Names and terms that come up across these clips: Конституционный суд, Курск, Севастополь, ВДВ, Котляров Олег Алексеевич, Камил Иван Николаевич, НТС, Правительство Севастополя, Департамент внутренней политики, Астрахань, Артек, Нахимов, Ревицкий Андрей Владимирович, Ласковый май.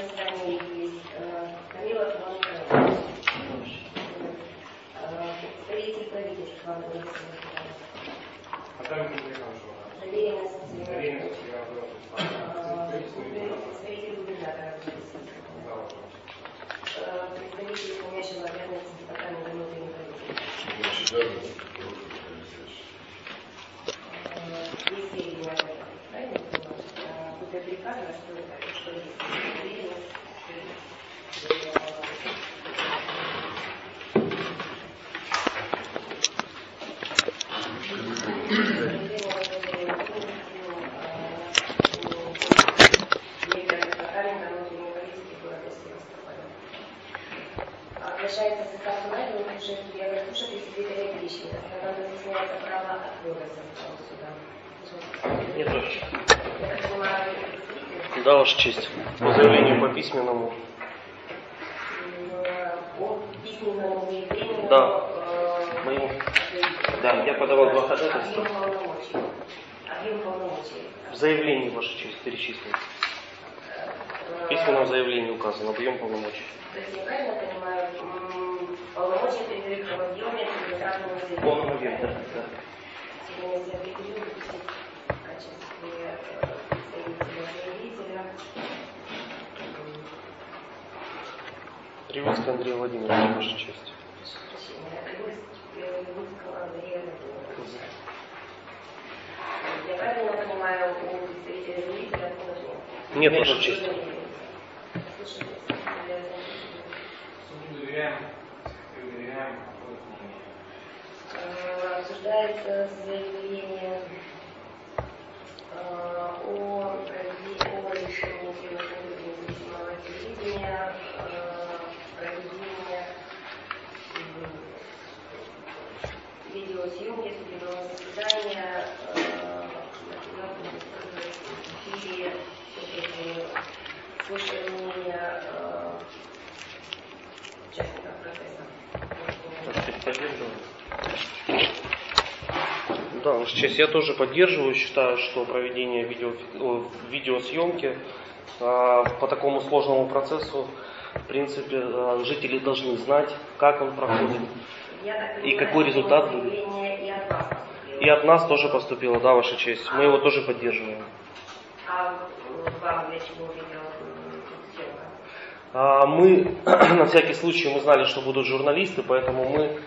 нашей стране есть Камил Иван Николаевич, представитель правительства представитель губернатора, представитель исполняющего обязанности Департамента внутренней политики. Да, Ваша честь. По заявлению по письменному. По письменному заявлению? Да. Моему. Да, я подавал два ходатайства. Объем полномочий. В заявлении, Ваша честь, перечисляется. В письменном заявлении указан объем полномочий. То есть я правильно понимаю, полномочия передаются в объеме предоставленного заявления? В полном объеме, да. Если я определю, в качестве... Ревицкий Андрей Владимирович, Ваша честь. Я правильно понимаю, у представителя Ревицкого нет, Ваша честь. Обсуждается заявление о решении независимого телевидения. Съемки судебного заседания в эфире слушания участников процесса. Да, Ваша честь, я тоже поддерживаю, считаю, что проведение видеосъемки по такому сложному процессу, в принципе, жители должны знать, как он проходит. И какой результат будет? И от нас тоже поступило, да, Ваша честь. Мы его тоже поддерживаем. Мы, на всякий случай, мы знали, что будут журналисты, поэтому мы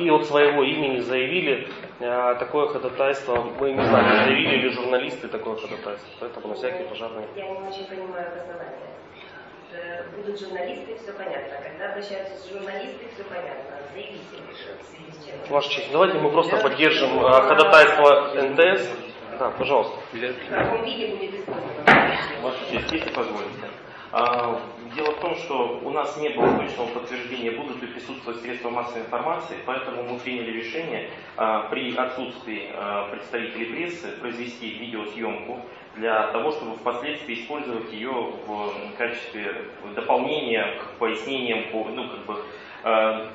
и от своего имени заявили такое ходатайство. Мы не знали, заявили ли журналисты такое ходатайство. Поэтому на всякий пожарный. Я не очень понимаю обоснование. Будут журналисты, все понятно. Когда обращаются журналисты, все понятно. Заявите, Ваша честь, давайте мы просто поддержим ходатайство НТС. Да, пожалуйста. В каком виде будет использовано? Ваша честь, если позволите. Дело в том, что у нас не было точного подтверждения, будут ли присутствовать средства массовой информации, поэтому мы приняли решение при отсутствии представителей прессы произвести видеосъемку для того, чтобы впоследствии использовать ее в качестве дополнения к пояснениям,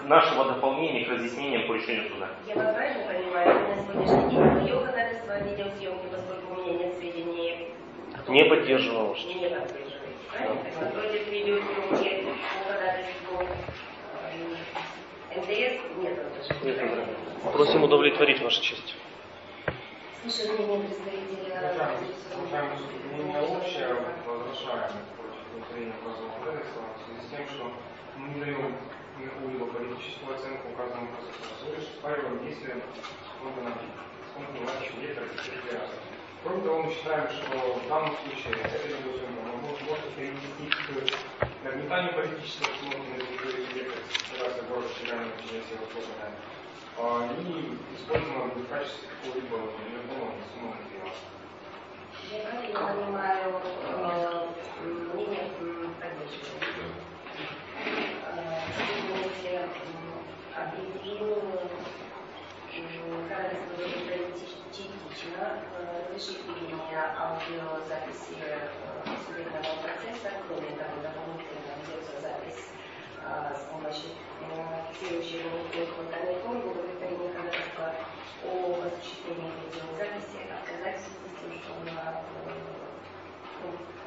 нашего дополнения к разъяснениям по решению суда. Я вас правильно понимаю, на сегодняшний день ее ходатайство о видеосъемке, поскольку у меня нет сведений. Не поддерживала. Не поддерживала. Против видеосъемки по ходатайству НТС нет возражений. Просим удовлетворить, Ваша честь. Слушаю мнение представителя. Уважаемые судьи, мнение общее, возражаем против внутреннего указанного ходатайства в связи с тем, что мы не даем никакую политическую оценку указанному процессу, а всего лишь спариваем действия органов власти лектора и раз. Кроме того, мы считаем, что в данном случае это видеосъемка можно перенести к нагнетанию политического установки на территории Федерации города Федерального учения Севастополя и использовано в качестве какого-либо нервного установки дела. Я правильно понимаю мнение поддержки? Объединил ходатайство частично разрешить ведение аудиозаписи судебного процесса, кроме того, дополнительно ведется запись с помощью фиксирующего информационной формы удовлетворения ходатайства о осуществлении видеозаписи, отказать в связи с тем, что она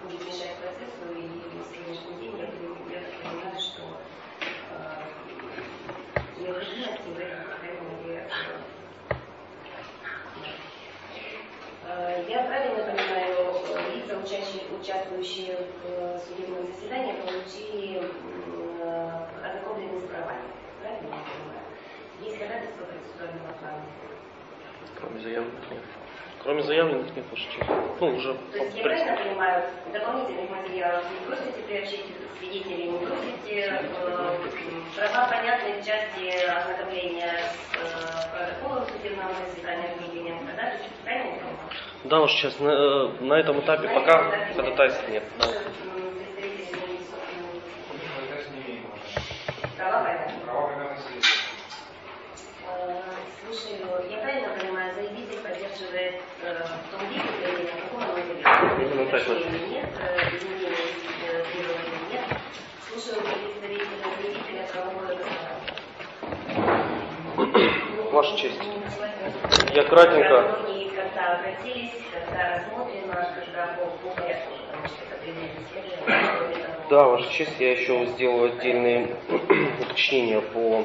будет мешать процессу и если получили ознакомленность с правами. Правильно я понимаю? Есть ходатайство процессуального плана? Кроме заявленных нет. Кроме заявленных нет, уже. То есть я правильно понимаю, дополнительных материалов не просите приобщить свидетелей, не просите права понятной части ознакомления с протоколом судебного заседания, внесением ходатайства, правильно я понимаю? Да, уж сейчас на этом этапе пока ходатайств нет. Да. Слушаю, я правильно понимаю, заявитель поддерживает в том виде, в каком он заявитель? Нет, изменения требований нет. Слушаю представителя заявителя правового государства. Ваша честь. Я кратенько. Когда обратились, когда рассмотрено, когда по порядку, потому что это предмет исследования. Да, Ваша честь, я еще сделаю отдельные уточнения по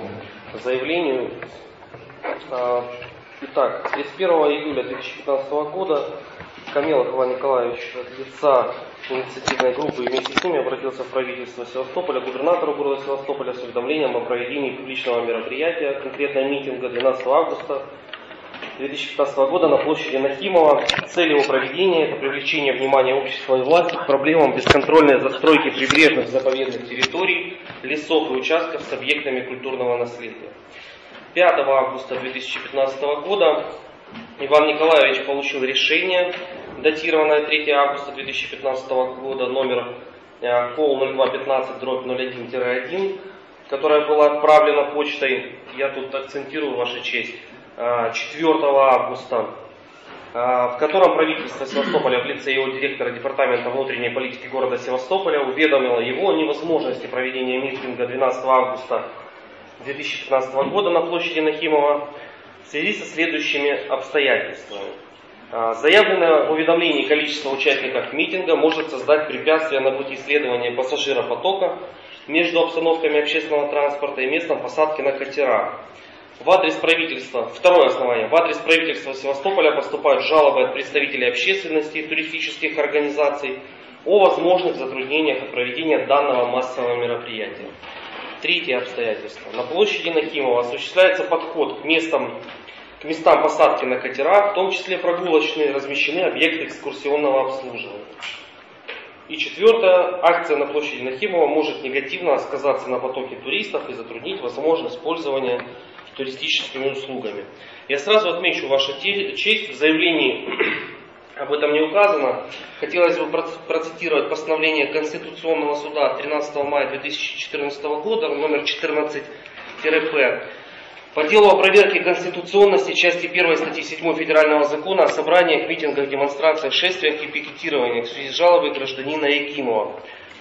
заявлению. Итак, 31 июля 2015 года Камил Иван Николаевич от лица инициативной группы и вместе с ними обратился в правительство Севастополя, губернатору города Севастополя с уведомлением о проведении публичного мероприятия, конкретно митинга 12 августа 2015 года на площади Нахимова. Цель его проведения – это привлечение внимания общества и власти к проблемам бесконтрольной застройки прибрежных заповедных территорий, лесов и участков с объектами культурного наследия. 5 августа 2015 года Иван Николаевич получил решение, датированное 3 августа 2015 года, номер КОЛ 0215-01-1, которое было отправлено почтой, я тут акцентирую, Ваша честь, 4 августа, в котором правительство Севастополя в лице его директора Департамента внутренней политики города Севастополя уведомило его о невозможности проведения митинга 12 августа 2015 года на площади Нахимова в связи со следующими обстоятельствами. Заявленное в уведомлении количество участников митинга может создать препятствия на пути следования пассажиропотока между обстановками общественного транспорта и местом посадки на катера. В адрес правительства, второе основание, в адрес правительства Севастополя поступают жалобы от представителей общественности и туристических организаций о возможных затруднениях от проведения данного массового мероприятия. Третье обстоятельство. На площади Нахимова осуществляется подход к местам посадки на катера, в том числе прогулочные, размещены объекты экскурсионного обслуживания. И четвертое, акция на площади Нахимова может негативно сказаться на потоке туристов и затруднить возможность пользования туристическими услугами. Я сразу отмечу, Ваша честь, в заявлении об этом не указано. Хотелось бы процитировать постановление Конституционного суда 13 мая 2014 года, номер 14-П. По делу о проверке конституционности части 1 статьи 7 Федерального закона о собраниях, митингах, демонстрациях, шествиях и пикетированиях в связи с жалобой гражданина Якимова.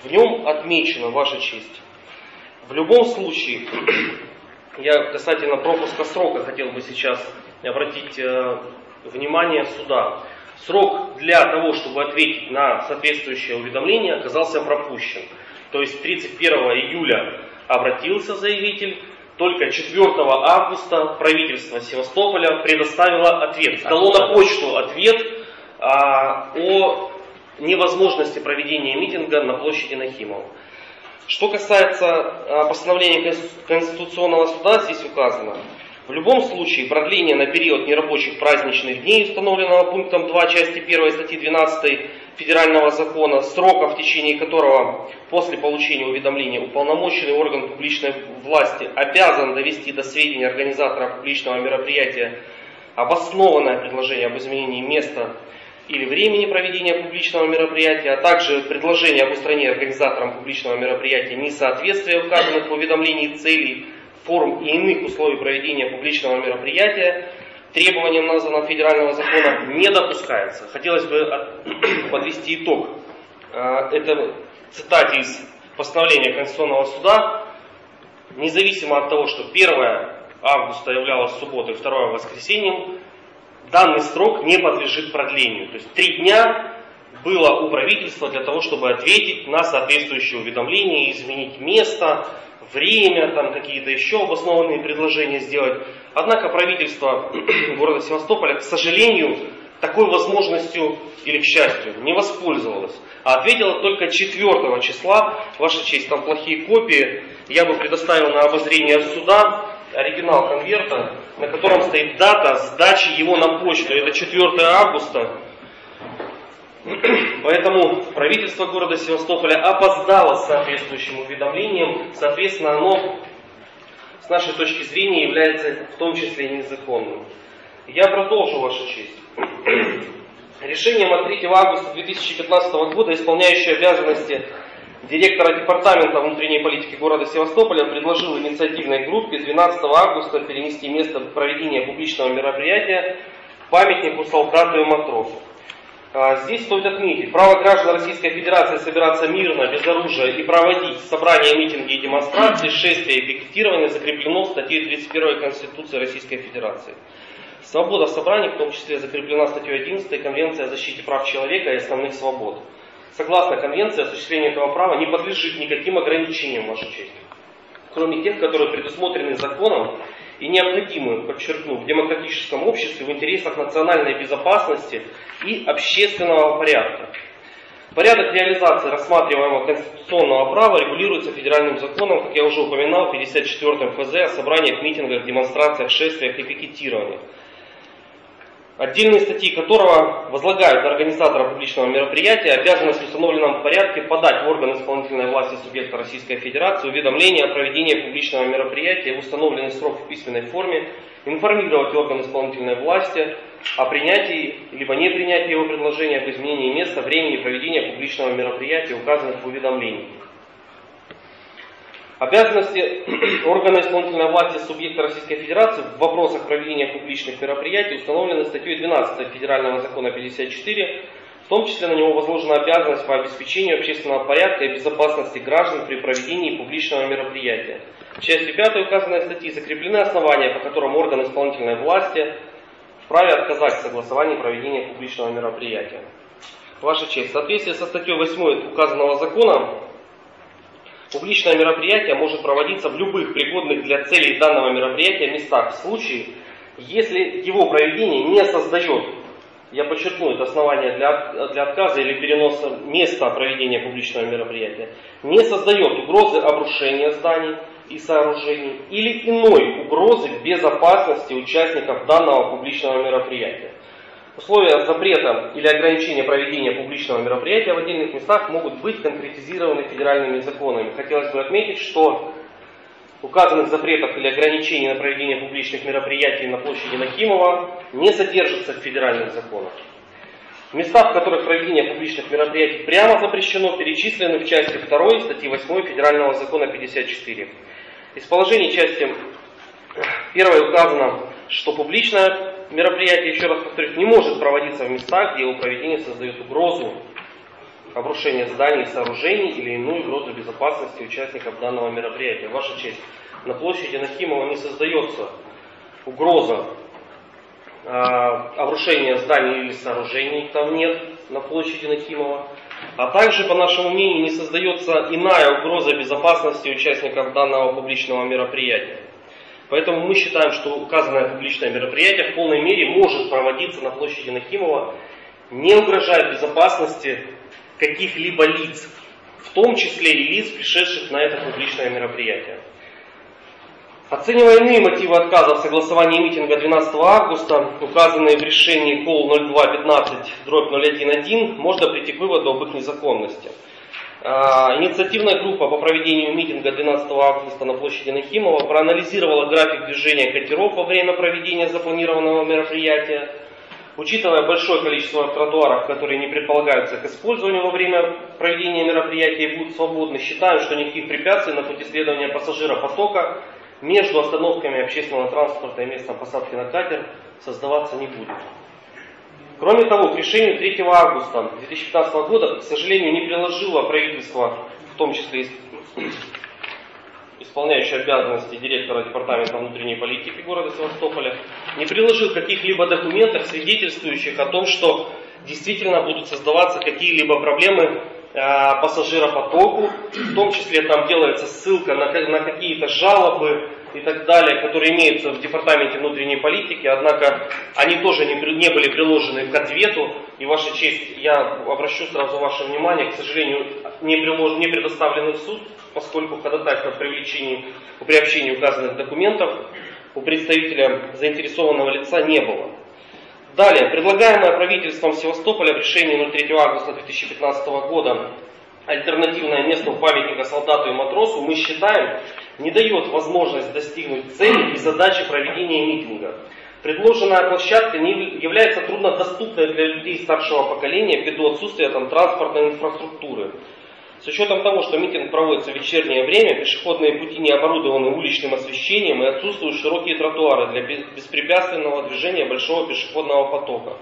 В нем отмечено, Ваша честь, в любом случае... Я касательно пропуска срока хотел бы сейчас обратить внимание суда. Срок для того, чтобы ответить на соответствующее уведомление, оказался пропущен. То есть 31 июля обратился заявитель, только 4 августа правительство Севастополя предоставило ответ. Дало на почту ответ о невозможности проведения митинга на площади Нахимова. Что касается постановления Конституционного суда, здесь указано, в любом случае продление на период нерабочих праздничных дней, установленного пунктом 2 части 1 статьи 12 Федерального закона, срока, в течение которого после получения уведомления уполномоченный орган публичной власти обязан довести до сведения организатора публичного мероприятия обоснованное предложение об изменении места или времени проведения публичного мероприятия, а также предложение об устранении организаторам публичного мероприятия несоответствия указанных в уведомлении целей, форм и иных условий проведения публичного мероприятия требованиям названного федерального закона не допускается. Хотелось бы подвести итог этой цитате из постановления Конституционного суда. Независимо от того, что 1 августа являлось субботой, 2 воскресеньем, данный срок не подлежит продлению. То есть 3 дня было у правительства для того, чтобы ответить на соответствующие уведомления, изменить место, время, там какие-то еще обоснованные предложения сделать. Однако правительство города Севастополя, к сожалению, такой возможностью, или к счастью, не воспользовалась, а ответила только 4 числа. Ваша честь, там плохие копии, я бы предоставил на обозрение суда оригинал конверта, на котором стоит дата сдачи его на почту, это 4 августа. Поэтому правительство города Севастополя опоздало с соответствующим уведомлением, соответственно, оно, с нашей точки зрения, является в том числе незаконным. Я продолжу, Ваша честь. Решением от 3 августа 2015 года исполняющий обязанности директора Департамента внутренней политики города Севастополя предложил инициативной группе 12 августа перенести место проведения публичного мероприятия к памятнику солдату и матросу. Здесь стоит отметить, право граждан Российской Федерации собираться мирно, без оружия и проводить собрания, митинги и демонстрации, шествия и пикетирования закреплено в статье 31 Конституции Российской Федерации. Свобода собраний, в том числе, закреплена статьей 11 Конвенции о защите прав человека и основных свобод. Согласно Конвенции, осуществление этого права не подлежит никаким ограничениям, Ваша честь, кроме тех, которые предусмотрены законом и необходимы, подчеркну, в демократическом обществе в интересах национальной безопасности и общественного порядка. Порядок реализации рассматриваемого конституционного права регулируется федеральным законом, как я уже упоминал, 54 ФЗ о собраниях, митингах, демонстрациях, шествиях и пикетированиях, отдельные статьи которого возлагают на организатора публичного мероприятия обязанность в установленном порядке подать в орган исполнительной власти субъекта Российской Федерации уведомление о проведении публичного мероприятия в установленный срок в письменной форме, информировать орган исполнительной власти о принятии либо не принятии его предложения об изменении места, времени проведения публичного мероприятия, указанных в уведомлении. Обязанности органа исполнительной власти субъекта Российской Федерации в вопросах проведения публичных мероприятий установлены статьей 12 Федерального закона 54, в том числе на него возложена обязанность по обеспечению общественного порядка и безопасности граждан при проведении публичного мероприятия. В части 5 указанной статьи закреплены основания, по которым орган исполнительной власти вправе отказать в согласовании проведения публичного мероприятия. Ваша честь, в соответствии со статьей 8 указанного закона, публичное мероприятие может проводиться в любых пригодных для целей данного мероприятия местах в случае, если его проведение не создает, я подчеркну, это основание для отказа или переноса места проведения публичного мероприятия, не создает угрозы обрушения зданий и сооружений или иной угрозы безопасности участников данного публичного мероприятия. Условия запрета или ограничения проведения публичного мероприятия в отдельных местах могут быть конкретизированы федеральными законами. Хотелось бы отметить, что указанных запретов или ограничений на проведение публичных мероприятий на площади Нахимова не содержится в федеральных законах. Места, в которых проведение публичных мероприятий прямо запрещено, перечислены в части 2 статьи 8 Федерального закона 54. Из положений части 1 указано, что публичное мероприятие, еще раз повторюсь, не может проводиться в местах, где его проведение создает угрозу обрушения зданий и сооружений или иную угрозу безопасности участников данного мероприятия. Ваша честь, на площади Нахимова не создается угроза обрушения зданий или сооружений, там нет на площади Нахимова. А также, по нашему мнению, не создается иная угроза безопасности участников данного публичного мероприятия. Поэтому мы считаем, что указанное публичное мероприятие в полной мере может проводиться на площади Нахимова, не угрожая безопасности каких-либо лиц, в том числе и лиц, пришедших на это публичное мероприятие. Оценивая иные мотивы отказа в согласовании митинга 12 августа, указанные в решении КОЛ 0215/011, можно прийти к выводу об их незаконности. Инициативная группа по проведению митинга 12 августа на площади Нахимова проанализировала график движения катеров во время проведения запланированного мероприятия. Учитывая большое количество тротуаров, которые не предполагаются к использованию во время проведения мероприятия и будут свободны, считаем, что никаких препятствий на пути следования пассажиропотока между остановками общественного транспорта и местом посадки на катер создаваться не будет. Кроме того, к решению 3 августа 2015 года, к сожалению, не приложило правительство, в том числе исполняющее обязанности директора Департамента внутренней политики города Севастополя, не приложил каких-либо документов, свидетельствующих о том, что действительно будут создаваться какие-либо проблемы пассажиропотоку, в том числе там делается ссылка на какие-то жалобы и так далее, которые имеются в Департаменте внутренней политики, однако они тоже не были приложены к ответу, и, Ваша честь, я обращу сразу ваше внимание, к сожалению, не предоставлены в суд, поскольку ходатайство по приобщению указанных документов у представителя заинтересованного лица не было. Далее, предлагаемое правительством Севастополя в решении 03 августа 2015 года альтернативное место памятника солдату и матросу, мы считаем, не дает возможность достигнуть цели и задачи проведения митинга. Предложенная площадка не является труднодоступной для людей старшего поколения ввиду отсутствия там транспортной инфраструктуры. С учетом того, что митинг проводится в вечернее время, пешеходные пути не оборудованы уличным освещением и отсутствуют широкие тротуары для беспрепятственного движения большого пешеходного потока.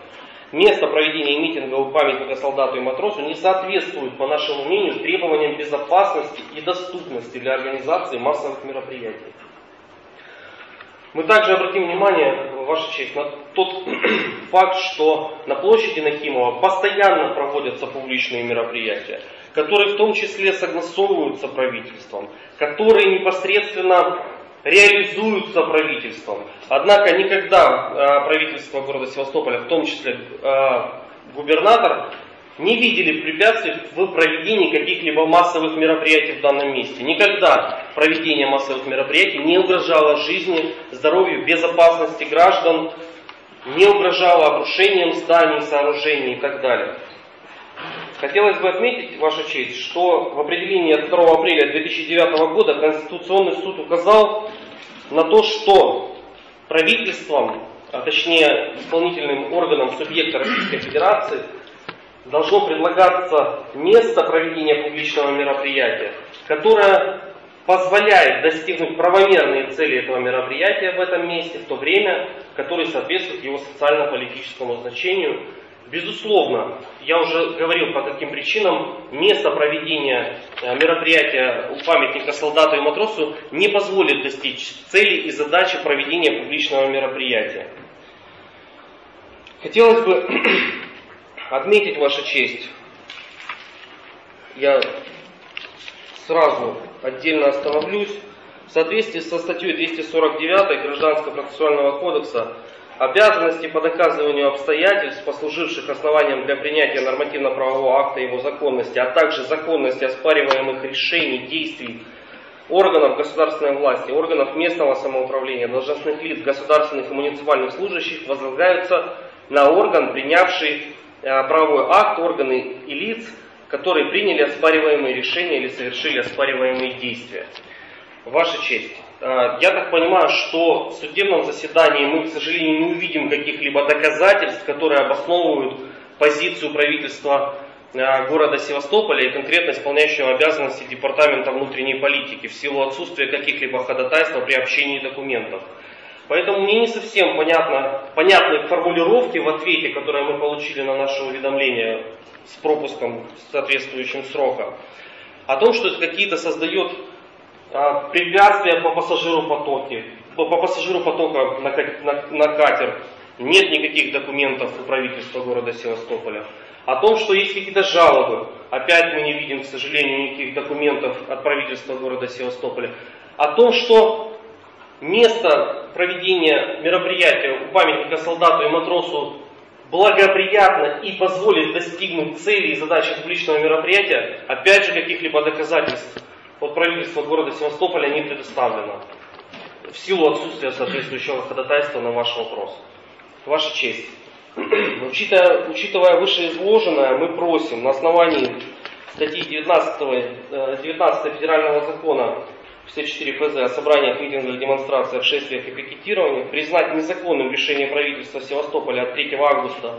Место проведения митинга у памятника солдату и матросу не соответствует, по нашему мнению, требованиям безопасности и доступности для организации массовых мероприятий. Мы также обратим внимание, Ваша честь, на тот факт, что на площади Нахимова постоянно проводятся публичные мероприятия, которые в том числе согласовываются правительством, которые непосредственно реализуются правительством. Однако никогда правительство города Севастополя, в том числе губернатор, не видели препятствий в проведении каких-либо массовых мероприятий в данном месте. Никогда проведение массовых мероприятий не угрожало жизни, здоровью, безопасности граждан, не угрожало обрушением зданий, сооружений и так далее. Хотелось бы отметить, Ваша честь, что в определении от 2 апреля 2009 года Конституционный суд указал на то, что правительством, а точнее исполнительным органом субъекта Российской Федерации, должно предлагаться место проведения публичного мероприятия, которое позволяет достигнуть правомерные цели этого мероприятия в этом месте в то время, которое соответствует его социально-политическому значению. Безусловно, я уже говорил, по каким причинам место проведения мероприятия у памятника солдату и матросу не позволит достичь цели и задачи проведения публичного мероприятия. Хотелось бы отметить, Ваша честь, я сразу отдельно остановлюсь, в соответствии со статьей 249 Гражданского процессуального кодекса обязанности по доказыванию обстоятельств, послуживших основанием для принятия нормативно-правового акта и его законности, а также законности оспариваемых решений, действий органов государственной власти, органов местного самоуправления, должностных лиц, государственных и муниципальных служащих возлагаются на орган, принявший правовой акт, органы и лиц, которые приняли оспариваемые решения или совершили оспариваемые действия. Ваша честь, я так понимаю, что в судебном заседании мы, к сожалению, не увидим каких-либо доказательств, которые обосновывают позицию правительства города Севастополя и конкретно исполняющего обязанности Департамента внутренней политики в силу отсутствия каких-либо ходатайств при общении документов. Поэтому мне не совсем понятны формулировки в ответе, которые мы получили на наше уведомление с пропуском соответствующим срока, о том, что это какие-то создает препятствия по пассажиру потока на катер. Нет никаких документов у правительства города Севастополя. О том, что есть какие-то жалобы. Опять мы не видим, к сожалению, никаких документов от правительства города Севастополя. О том, что место проведения мероприятия у памятника солдату и матросу благоприятно и позволит достигнуть цели и задачи публичного мероприятия, опять же, каких-либо доказательств от правительства города Севастополя не предоставлено в силу отсутствия соответствующего ходатайства на ваш вопрос. Ваша честь, учитывая вышеизложенное, мы просим на основании статьи 19 Федерального закона 54 ФЗ о собраниях, митингах, демонстрациях, шествиях и пикетированиях признать незаконным решение правительства Севастополя от 3 августа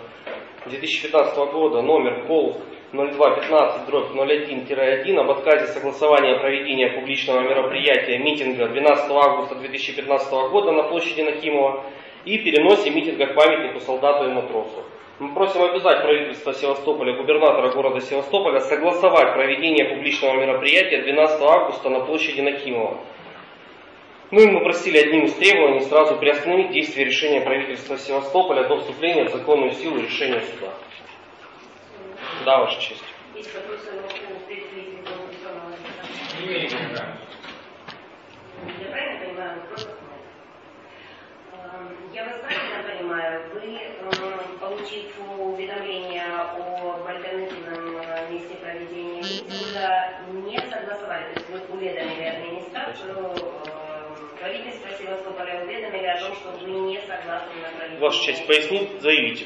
2015 года номер ПОЛ 0215/01-1 об отказе согласования проведения публичного мероприятия митинга 12 августа 2015 года на площади Нахимова и переносе митинга к памятнику солдату и матросу. Мы просим обязать правительство Севастополя, губернатора города Севастополя согласовать проведение публичного мероприятия 12 августа на площади Нахимова. Ну и мы просили одним из требований сразу приостановить действие решения правительства Севастополя до вступления в законную силу решения суда. Да, Ваша честь. есть вопросы на вопрос представителей Конституционного суда? Имеем, да. Я правильно понимаю? Вопросов нет. Я вас правильно понимаю? Вы, получив уведомление об альтернативном месте проведения митинга, не согласовали, то есть вы уведомили администрацию, правительство Севастополя уведомили о том, что вы не согласны на проведение. Ваша честь, пояснить, заявите.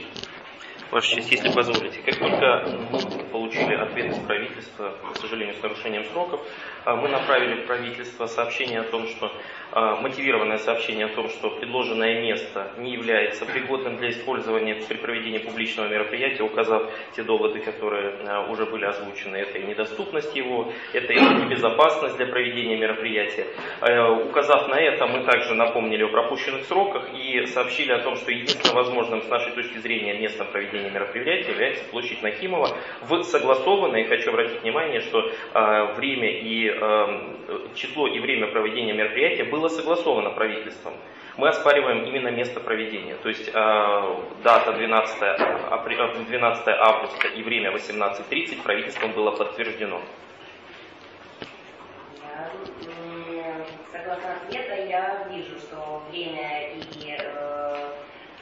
Ваша честь, если позволите, как только мы получили ответ из правительства, к сожалению, с нарушением сроков, мы направили в правительство сообщение о том, что мотивированное сообщение о том, что предложенное место не является пригодным для использования при проведении публичного мероприятия, указав те доводы, которые уже были озвучены. Это и недоступность его, это и небезопасность для проведения мероприятия. Указав на это, мы также напомнили о пропущенных сроках и сообщили о том, что единственным возможным с нашей точки зрения местом проведения мероприятия является площадь Нахимова в согласованной, хочу обратить внимание, что время и число и время проведения мероприятия было согласовано правительством. Мы оспариваем именно место проведения, то есть дата 12 августа и время 18:30 правительством было подтверждено. Согласно ответа, я вижу, что время и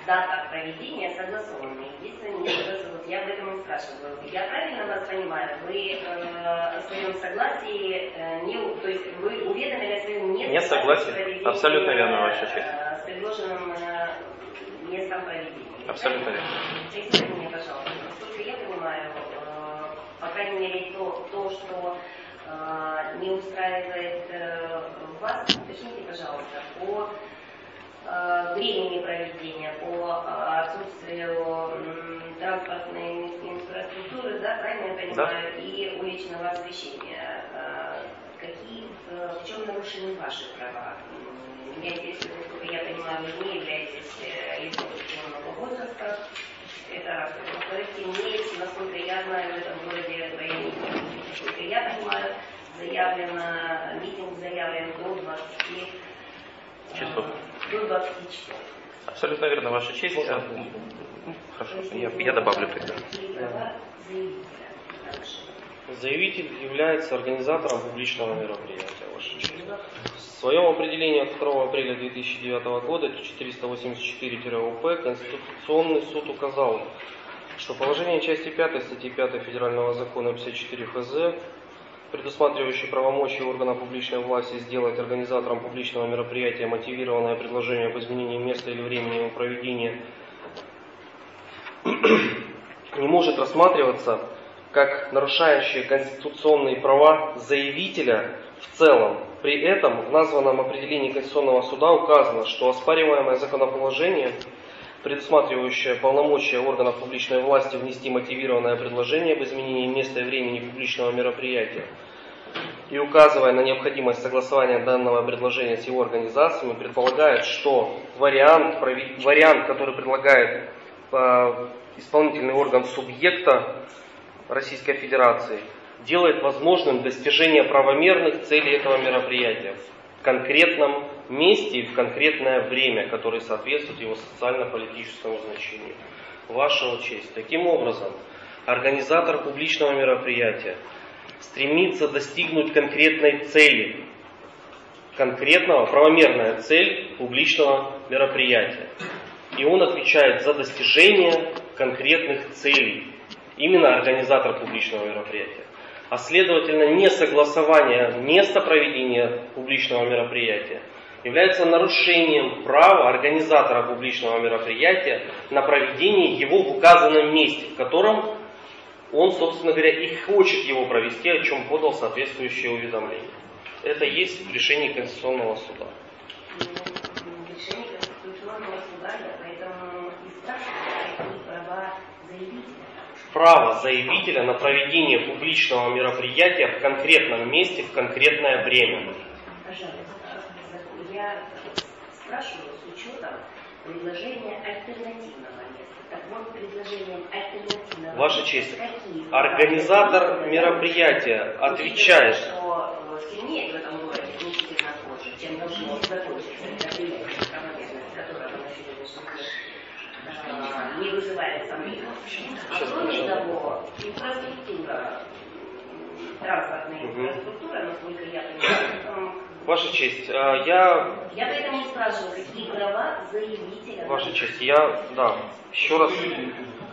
дата проведения согласованы. Единственное, я об этом и спрашиваю. Я правильно вас понимаю? Вы о своем согласии, то есть вы уведомили о своем несогласии? Абсолютно верно, ваша честь. С предложенным местом проведения. Абсолютно верно. Поясните мне, пожалуйста, насколько я понимаю, по крайней мере, то, что не устраивает вас, уточните, пожалуйста, по времени проведения, по отсутствию транспортной инфраструктуры, да, правильно я понимаю, да, и уличного освещения. В чем нарушены ваши права? Я, естественно, насколько я понимаю, вы не являетесь лицом пенсионного возраста. Это раз. Во-вторых, тем не менее, насколько я знаю, в этом городе военный, насколько я понимаю, митинг заявлен до 20 часов. Абсолютно верно, ваша честь. Хорошо, я добавлю. Заявитель является организатором публичного мероприятия, ваша честь. В своем определении от 2 апреля 2009 года 484-УП Конституционный суд указал, что положение части 5 статьи 5 Федерального закона 54 ФЗ, предусматривающий правомочия органа публичной власти сделать организатором публичного мероприятия мотивированное предложение об изменении места или времени его проведения, не может рассматриваться как нарушающее конституционные права заявителя в целом. При этом в названном определении Конституционного суда указано, что оспариваемое законоположение, предусматривающая полномочия органов публичной власти внести мотивированное предложение об изменении места и времени публичного мероприятия и указывая на необходимость согласования данного предложения с его организациями, предполагает, что вариант, который предлагает исполнительный орган субъекта Российской Федерации, делает возможным достижение правомерных целей этого мероприятия в конкретном месте и в конкретное время, которое соответствует его социально-политическому значению. Ваша честь. Таким образом, организатор публичного мероприятия стремится достигнуть конкретной цели, правомерная цель публичного мероприятия. И он отвечает за достижение конкретных целей, именно организатор публичного мероприятия. А следовательно, несогласование места проведения публичного мероприятия является нарушением права организатора публичного мероприятия на проведение его в указанном месте, в котором он, собственно говоря, и хочет его провести, о чем подал соответствующее уведомление. Это есть в решении Конституционного суда. Решение Конституционного суда, поэтому и спрашивают права заявителя. Право заявителя на проведение публичного мероприятия в конкретном месте, в конкретное время. Пожалуйста. Я спрашиваю с учетом предложения альтернативного места. Так вот, предложением альтернативного Ваша честь, организатор мероприятия отвечает. Что сильнее в этом городе значительно позже, чем должно закончиться мероприятие, правомерность которого на сегодняшний день не вызывает сомнений. А кроме того, инфраструктура транспортной инфраструктуры, насколько я понимаю. Ваша честь, я... Я поэтому не спрашиваю, какие права заявителя... Ваша честь, я, да, еще раз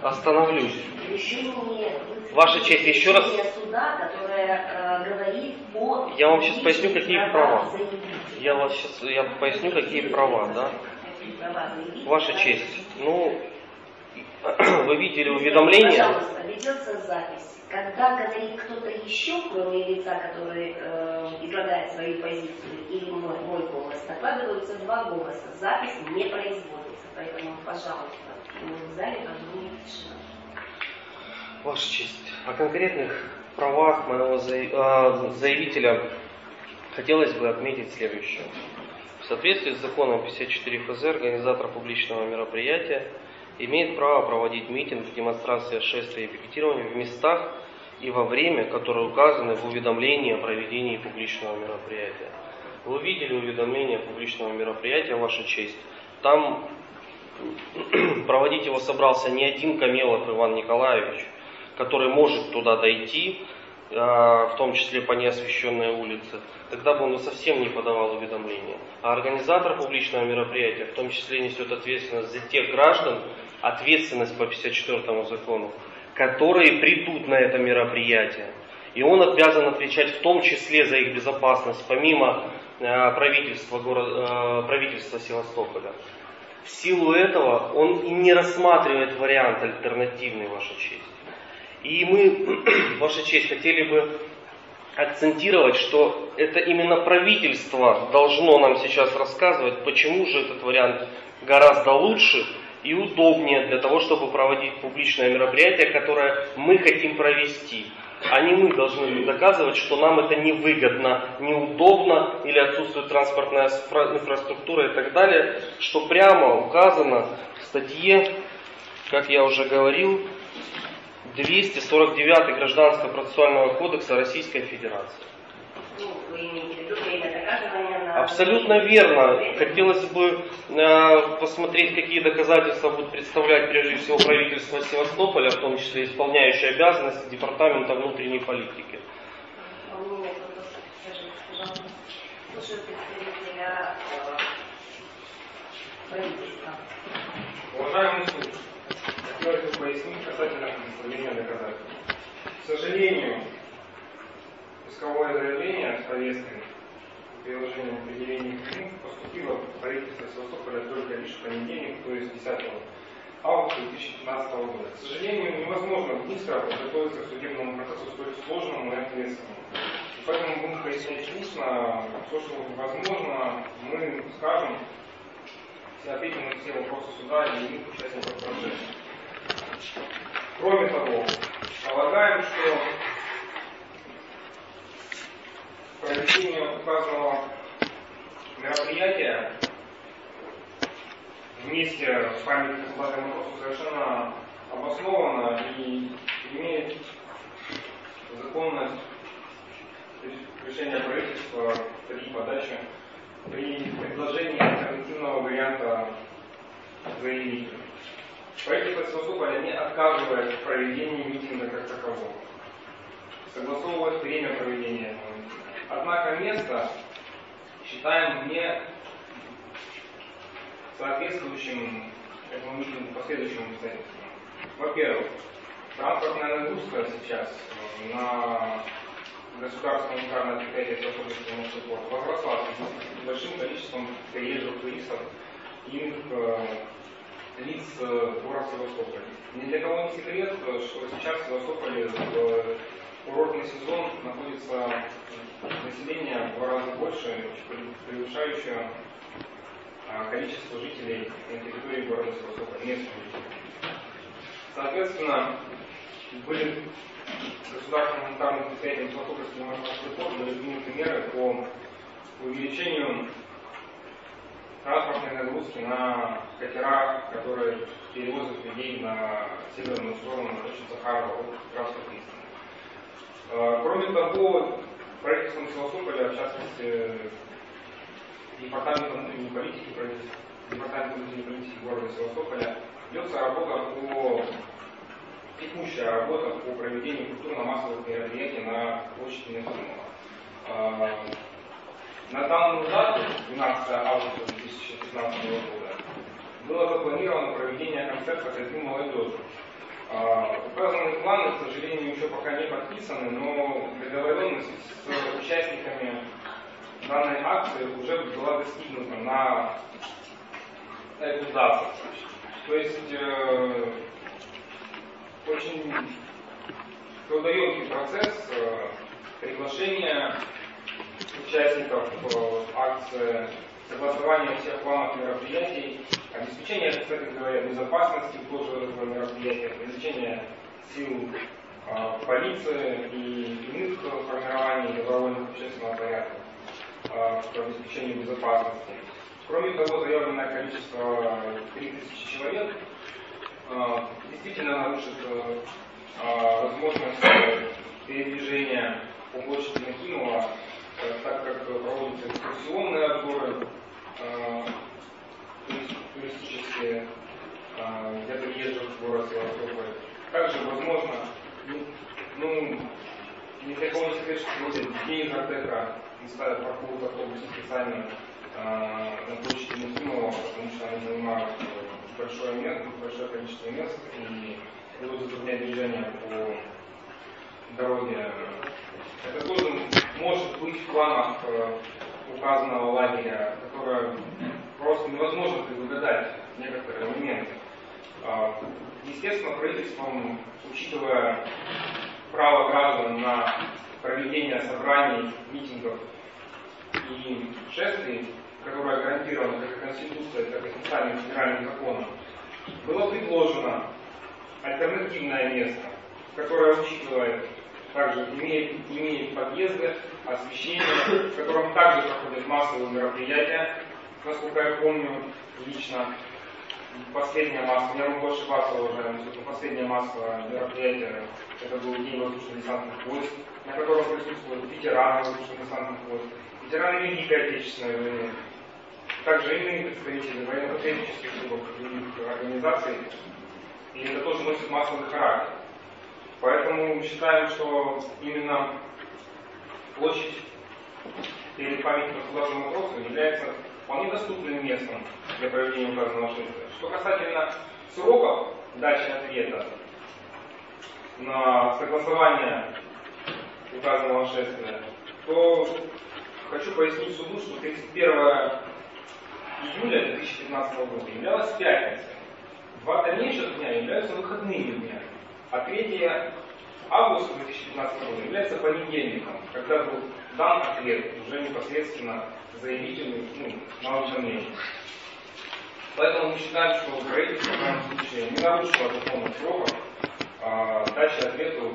остановлюсь. Ваша честь, еще раз... Суда, которое, говорит о... Я вам сейчас поясню, какие права. Я поясню, какие права, да. Ваша честь, ну... Вы видели уведомление? Пожалуйста, ведется запись. Когда говорит кто-то еще, кроме лица, который излагает свои позиции, или мой голос, накладываются два голоса. Запись не производится. Поэтому, пожалуйста, в зале должна быть тишина. Ваша честь, о конкретных правах моего заявителя хотелось бы отметить следующее. В соответствии с законом 54 ФЗ организатор публичного мероприятия имеет право проводить митинги, демонстрации, шествия и пикетирования в местах и во время, которые указаны в уведомлении о проведении публичного мероприятия. Вы видели уведомление о публичном мероприятии, Ваша честь. Там проводить его собрался не один Камилов Иван Николаевич, который может туда дойти, в том числе по неосвещенной улице, тогда бы он совсем не подавал уведомления. А организатор публичного мероприятия в том числе несет ответственность за тех граждан, ответственность по 54-му закону, которые придут на это мероприятие. И он обязан отвечать в том числе за их безопасность, помимо правительства Севастополя. В силу этого он и не рассматривает вариант альтернативный, Ваша честь. И мы, Ваша честь, хотели бы акцентировать, что это именно правительство должно нам сейчас рассказывать, почему же этот вариант гораздо лучше и удобнее для того, чтобы проводить публичное мероприятие, которое мы хотим провести. А не мы должны доказывать, что нам это невыгодно, неудобно или отсутствует транспортная инфраструктура и так далее, что прямо указано в статье, как я уже говорил, 249 Гражданского процессуального кодекса Российской Федерации. Абсолютно верно. Хотелось бы посмотреть, какие доказательства будут представлять прежде всего правительство Севастополя, в том числе исполняющие обязанности Департамента внутренней политики. Уважаемый суд, хотелось бы пояснить касательно представления доказательств. К сожалению, исковое заявление с повесткой приложения определения поступило в правительство Севастополя только лишь в понедельник, то есть 10 августа 2015 года. К сожалению, невозможно быстро подготовиться к судебному процессу столь сложному и ответственному. И поэтому будем пояснять лично, все, что возможно, мы скажем, ответим на все вопросы суда и их участников процесса. Кроме того, полагаем, что проведение указанного мероприятия вместе с памятником данному вопросу совершенно обосновано и имеет законность решения правительства при подаче при предложении альтернативного варианта заявителя. Правительство Севастополя не отказывает в проведении митинга как такового, согласовывает время проведения этого митинга. Однако место считаем не соответствующим этому митингу последующим обстоятельствам. Во-первых, транспортная нагрузка сейчас на государственное унитарное предприятие Севастополя порт возросла с большим количеством приезжих туристов и иных лиц города Севастополя. Ни для кого не секрет, что сейчас в Севастополе в курортный сезон находится население в 2 раза больше, превышающее количество жителей на территории города Севастополя, местных жителей. Соответственно, были государственным гуманитарным предприятием Севастопольского морского порта приняты меры по увеличению транспортные нагрузки на катера, которые перевозят людей на северную сторону, на точку Сахара, от Красноярска. Кроме того, правительством Севастополя, в частности, Департаментом внутренней политики, города Севастополя, ведется работа по текущая работа по проведению культурно-массовых мероприятий на площади Нахимова. На данную дату, 12 августа 2016 года, было запланировано проведение концерта для дня молодежи. Указанные планы, к сожалению, еще пока не подписаны, но договоренность с участниками данной акции уже была достигнута на эту дату. То есть очень трудоемкий процесс приглашения участников акции, согласования всех планов мероприятий, обеспечение, кстати говоря, безопасности тоже в мероприятиях, обеспечение сил полиции и иных формирований добровольных общественного порядка по обеспечению безопасности. Кроме того, заявленное количество 3000 человек действительно нарушит возможность передвижения по площади Нахимова, так как проводятся экскурсионные отборы туристические для приезжих в город Севастополь. Также возможно, ни для кого не секрет, что возят детей из артека, не ставят парковку автобуса специально на площади Нахимова, потому что они занимают большое количество мест и будут затруднять движение по дороге. Это тоже может быть в планах указанного лагеря, которое просто невозможно предугадать некоторые моменты. Естественно, правительством, учитывая право граждан на проведение собраний, митингов и шествий, которое гарантировано как Конституцией, так и специальным федеральным законом, было предложено альтернативное место, которое учитывает также имеет подъезды, освещение, в котором также проходят массовые мероприятия, насколько я помню лично. Последняя массовая, я могу ошибаться, уважаемые, последняя массовое мероприятие — это был день воздушно-десантных войск, на котором присутствуют ветераны воздушно-десантных войск, ветераны Великой Отечественной войны, также иные представители военно-патриотических клубов и организаций, и это тоже носит массовый характер. Поэтому считаем, что именно площадь перед памятником государственного вопроса является вполне доступным местом для проведения указанного шествия. Что касательно сроков дачи ответа на согласование указанного шествия, то хочу пояснить суду, что 31 июля 2015 года являлась пятница. 2 дальнейших дня являются выходными днями, а 3 августа 2015 года является понедельником, когда был дан ответ уже непосредственно заявителю, на уведомление. Поэтому мы считаем, что правительство в данном случае не нарушило законных сроков, дача ответу,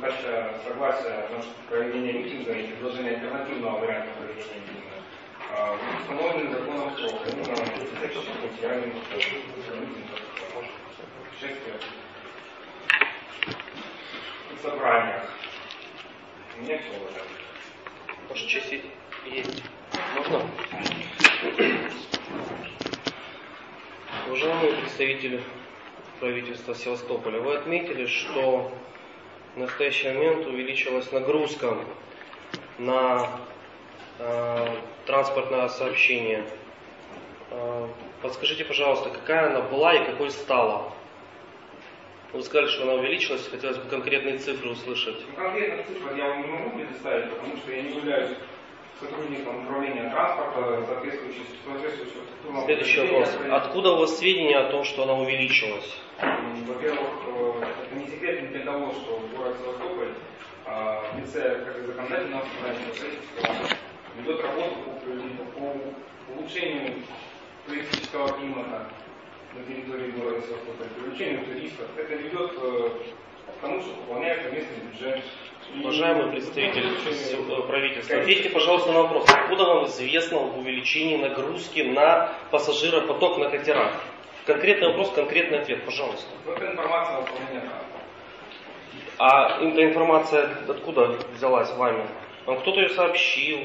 дача согласия на проведение митинга и предложение альтернативного варианта проведения митинга установлены законом срока, именно физических материальных митингов, шествиях и собраниях. У меня все, уважаемые. Может, часы есть? Можно? Уважаемые представители правительства Севастополя, вы отметили, что в настоящий момент увеличилась нагрузка на транспортное сообщение. Подскажите, пожалуйста, какая она была и какой стала? Вы сказали, что она увеличилась, хотелось бы конкретные цифры услышать. Конкретных цифр я вам не могу предоставить, потому что я не являюсь сотрудником управления транспорта, соответствующего структурного. Следующий вопрос. Откуда у вас сведения о том, что она увеличилась? Во-первых, это не секрет для того, что город Севастополь в лице как и законодательного правительства ведет работу по улучшению туристического климата на территории города Севастополь, привлечению туристов. Это ведет к тому, что пополняется местный бюджет. Уважаемые представители правительства, ответьте, пожалуйста, на вопрос. Откуда вам известно об увеличении нагрузки на пассажиропоток на катерах? Конкретный вопрос, конкретный ответ, пожалуйста. Это информация вполне нет. А эта информация откуда взялась вами? Вам кто-то ее сообщил?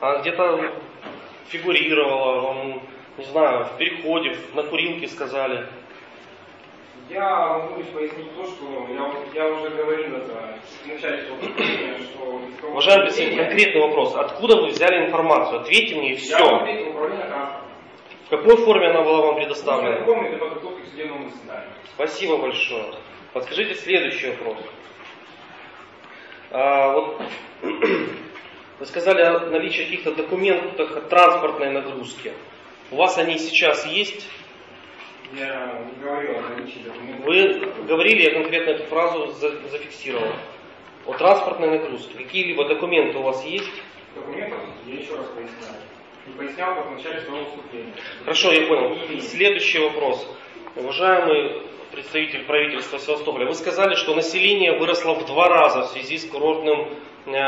Она где-то фигурировала, вам, не знаю, в переходе, на курилке сказали? Я могу пояснить то, что я уже говорил это в начале своего выступления, что... Уважаемый Алексеевич, конкретный вопрос. Откуда вы взяли информацию? Ответьте мне и все. Я ответил управление транспорта. В какой форме она была вам предоставлена? В форме для подготовки к судебному заседанию. Спасибо большое. Подскажите следующий вопрос. Вы сказали о наличии каких-то документов о транспортной нагрузке. У вас они сейчас есть? Я не говорил о наличии документов. Вы говорили, я конкретно эту фразу зафиксировал. О транспортной нагрузке. Какие-либо документы у вас есть? Документов я еще раз поясняю. Не пояснял, как в начале своего выступления. Хорошо, я понял. И следующий вопрос. Уважаемый представитель правительства Севастополя, вы сказали, что население выросло в 2 раза в связи с курортным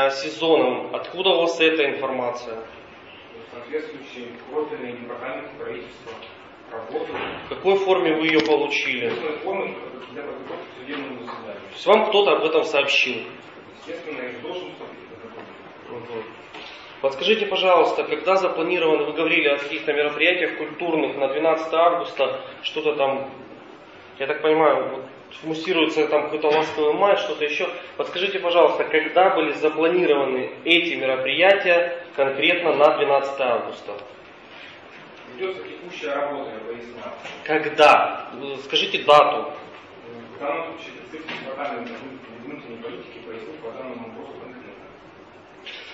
сезоном. Откуда у вас эта информация? Соответствующие профильные департаменты правительства работают. В какой форме вы ее получили? В форме для подготовки к судебному заседанию. То есть вам кто-то об этом сообщил? Естественно, я должен сообщить. Подскажите, пожалуйста, когда запланировано, вы говорили о каких-то мероприятиях культурных на 12 августа, что-то там... Я так понимаю, вот муссируется там какой-то «Ласковый май», что-то еще. Подскажите, пожалуйста, когда были запланированы эти мероприятия конкретно на 12 августа? Ведется текущая работа, я пояснял. Когда? Скажите дату. В данном случае Департамент внутренней политики пояснил по данному вопросу конкретно.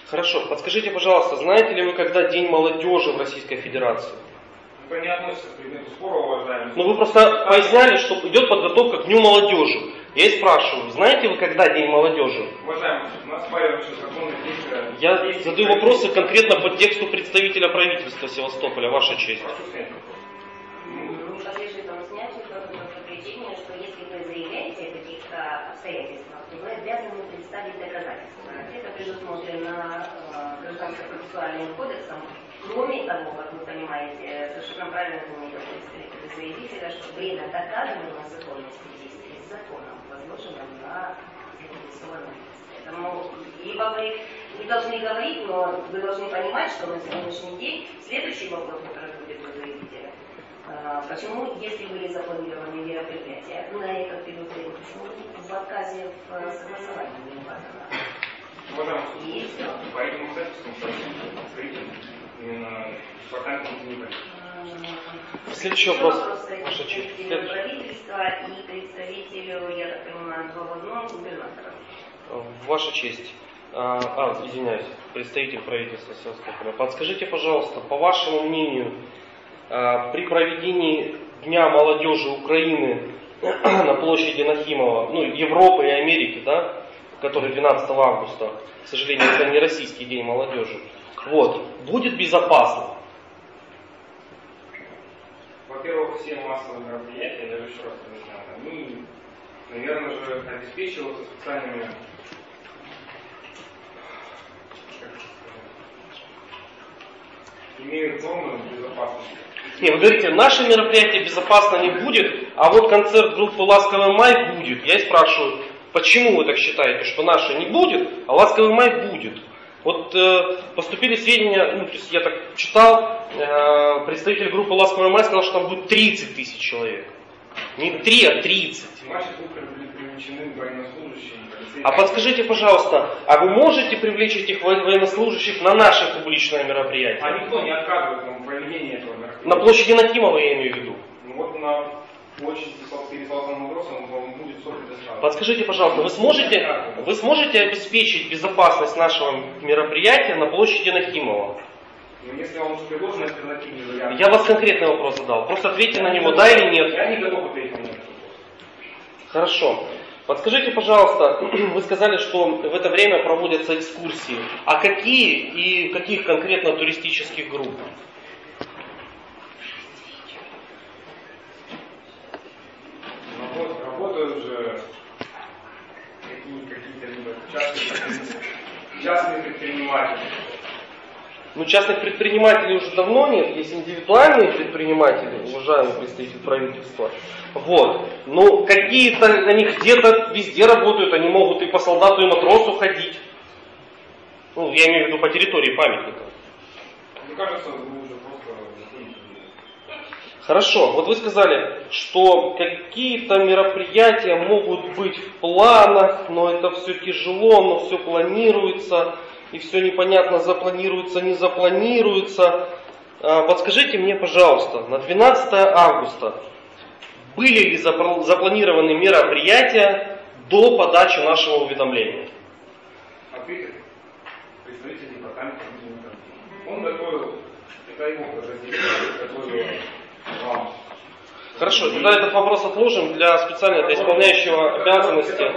Хорошо. Подскажите, пожалуйста, знаете ли вы, когда День молодежи в Российской Федерации? Не относится к предмету спора, уважаемый. Ну вы просто поясняли, что идет подготовка к Дню молодежи. Я и спрашиваю, знаете вы, когда День молодежи? Уважаемый, у нас появится законный день. Я задаю вопросы конкретно по тексту представителя правительства Севастополя, ваша честь. Подпишите там снятие только по причине, что если вы заявляете о каких-то обстоятельствах, то вы обязаны представить доказательства. Это предусмотрено Гражданско-процессуальным кодексом. Кроме того, как вы понимаете, совершенно правильно вы мне заявили, что время доказывания на законности действий с законом возложено на заинтересованное лицо. Поэтому либо вы не должны говорить, но вы должны понимать, что на сегодняшний день следующий вопрос, который будет у заявителя, почему, если были запланированы мероприятия, на этот период времени, почему в отказе в согласовании не указано? Пожалуйста, и все. По этим обстоятельствам, что именно пока не были. Следующий вопрос. Ваша честь. Правительство и представителю, я так понимаю, главного губернатора. Ваша честь. Извиняюсь, представитель правительства Севастополя. Подскажите, пожалуйста, по вашему мнению, при проведении Дня молодежи Украины на площади Нахимова, ну, Европы и Америки, да, который 12 августа, к сожалению, это не российский День молодежи, вот, будет безопасно? Во-первых, все массовые мероприятия, я еще раз объяснял, они, наверное, же обеспечиваются специальными, имеют нормы безопасности. Не, вы говорите, наше мероприятие безопасно не будет, а вот концерт группы «Ласковый май» будет. Я и спрашиваю, почему вы так считаете, что наше не будет, а «Ласковый май» будет? Вот поступили сведения, ну, то есть я так читал, представитель группы «Ласковый май» сказал, что там будет 30 000 человек. Не 3, а 30. А подскажите, пожалуйста, а вы можете привлечь этих военнослужащих на наше публичное мероприятие? А никто не отказывает вам в проведении этого мероприятия. На площади Нахимова я имею в виду. Ну, вот на площади переславного вопроса он будет все предоставлен. Подскажите, пожалуйста, вы сможете обеспечить безопасность нашего мероприятия на площади Нахимова? Ну, если вам предложен альтернативный вариант. Я вас конкретный вопрос задал. Просто ответьте на него, да или нет. Я не готов ответить на него. Хорошо. Подскажите, пожалуйста, вы сказали, что в это время проводятся экскурсии. А какие и каких конкретно туристических групп? Работают же какие-то частные предприниматели. Ну, частных предпринимателей уже давно нет, есть индивидуальные предприниматели, уважаемый представитель правительства. Вот. Но какие-то они где-то везде работают, они могут и по солдату, и матросу ходить. Ну, я имею в виду по территории памятника. Мне кажется, вы уже просто... Хорошо, вот вы сказали, что какие-то мероприятия могут быть в планах, но это все тяжело, но все планируется, и все непонятно, запланируется, не запланируется. Подскажите мне, пожалуйста, на 12 августа были ли запланированы мероприятия до подачи нашего уведомления? Ответил представитель департамента внутренней политики. Он готовил, это его вам. Хорошо, тогда этот вопрос отложим для специально для исполняющего обязанности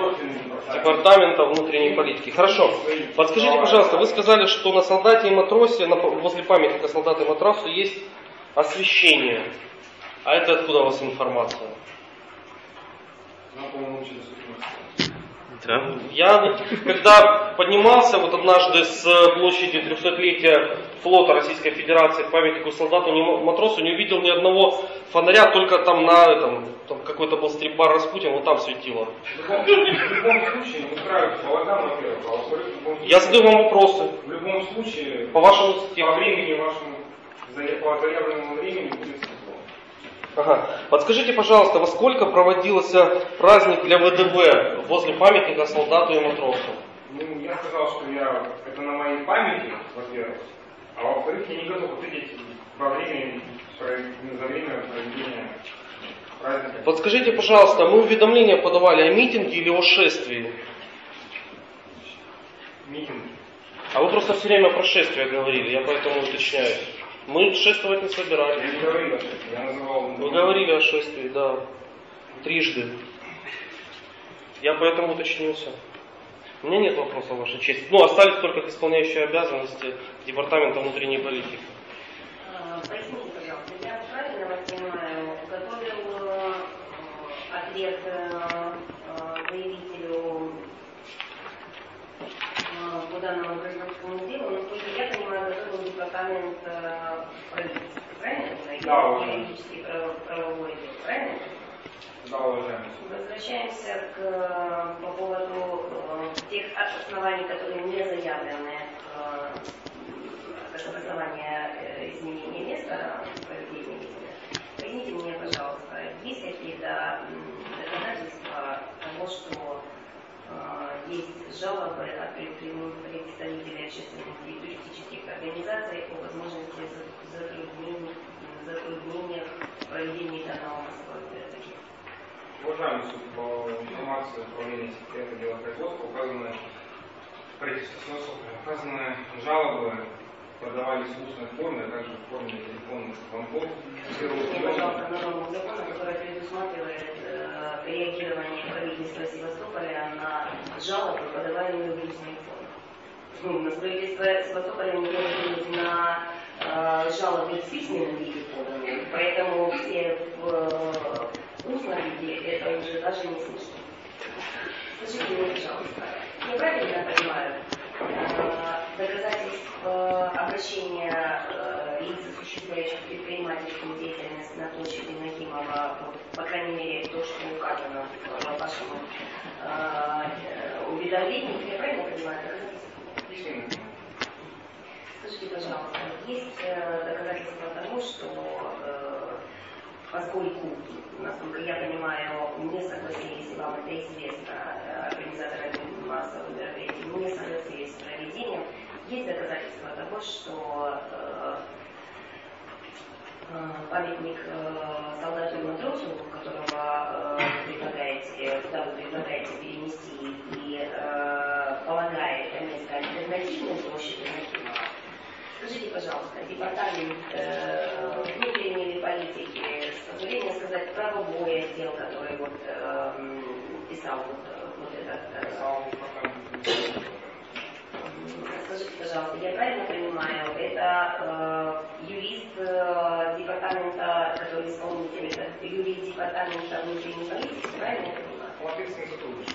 Департамента внутренней политики. Хорошо. Подскажите, пожалуйста, вы сказали, что на солдате и матросе, возле памятника солдату и матросу есть освещение. А это откуда у вас информация? Да. Я, когда поднимался вот однажды с площади 300-летия флота Российской Федерации к памятнику солдату и матросу, не увидел ни одного фонаря, только там на этом, там какой-то был стрип-бар Распутин, вот там светило. Я задаю вам вопросы. В любом случае, по вашему времени, по заявленному времени будет светло. Ага. Подскажите, пожалуйста, во сколько проводился праздник для ВДВ возле памятника солдату и матросу? Ну, я сказал, что это на моей памяти, во-первых, а во-вторых, я не готов ответить за время проведения праздника. Подскажите, пожалуйста, мы уведомления подавали о митинге или о шествии? Митинг. А вы просто все время про шествие говорили, я поэтому уточняю. Мы шествовать не собирались. Вы говорили о шествии, Вы говорили о шествии, да. Трижды. Я поэтому уточнился. У меня нет вопросов, Ваша честь. Ну, остались только исполняющие обязанности Департамента внутренней политики. Поясните, пожалуйста, я правильно вас понимаю, готовил ответ заявителю по данному гражданскому делу, но, сколько я понимаю, готовил департамент правительства. Правильно? Да, уважаемый. Правильно? Да, уважаемый. Возвращаемся по поводу тех оснований, которые не заявлены, обоснования изменения места проведения митинга. Извините меня, пожалуйста, есть какие-то доказательства того, что есть жалобы от представителей общественных и юридических организаций о возможности затруднениях в проведении данного мероприятия? Уважаемый суд, по информации управления секретаря дела производства указаны жалобы, подавались в устной форме, а также в форме телефонных звонков. Извините, пожалуйста, на новом законе, который предусматривает реагирование правительства Севастополя на жалобы, подаваемые в устной форме. Ну, правительство Севастополя не реагирует на жалобы в письменном виде поданные, поэтому все в устном виде это уже даже не слышно. Скажите мне, пожалуйста, я правильно понимаю, доказательств обращения лиц, осуществляющих предпринимательскую деятельность на площади Нахимова, по крайней мере, то, что указано в вашем уведомлении, я правильно понимаю, доказательства? Скажите, пожалуйста, есть доказательства тому, что, поскольку, насколько я понимаю, не согласились, и вам это известно, организаторы массового мероприятия не согласились с проведением, есть доказательства того, что памятник солдату и матросу, которого вы предлагаете перенести и полагает место альтернативной площади Нахимова. Скажите, пожалуйста, департамент внутренней политики, позволение сказать, правовой отдел, который вот писал вот этот... Скажите, пожалуйста, я правильно понимаю, это юрист департамента, который исполнитель, это юрист департамента внутренней политики, правильно я понимаю? Латвийский сотрудник.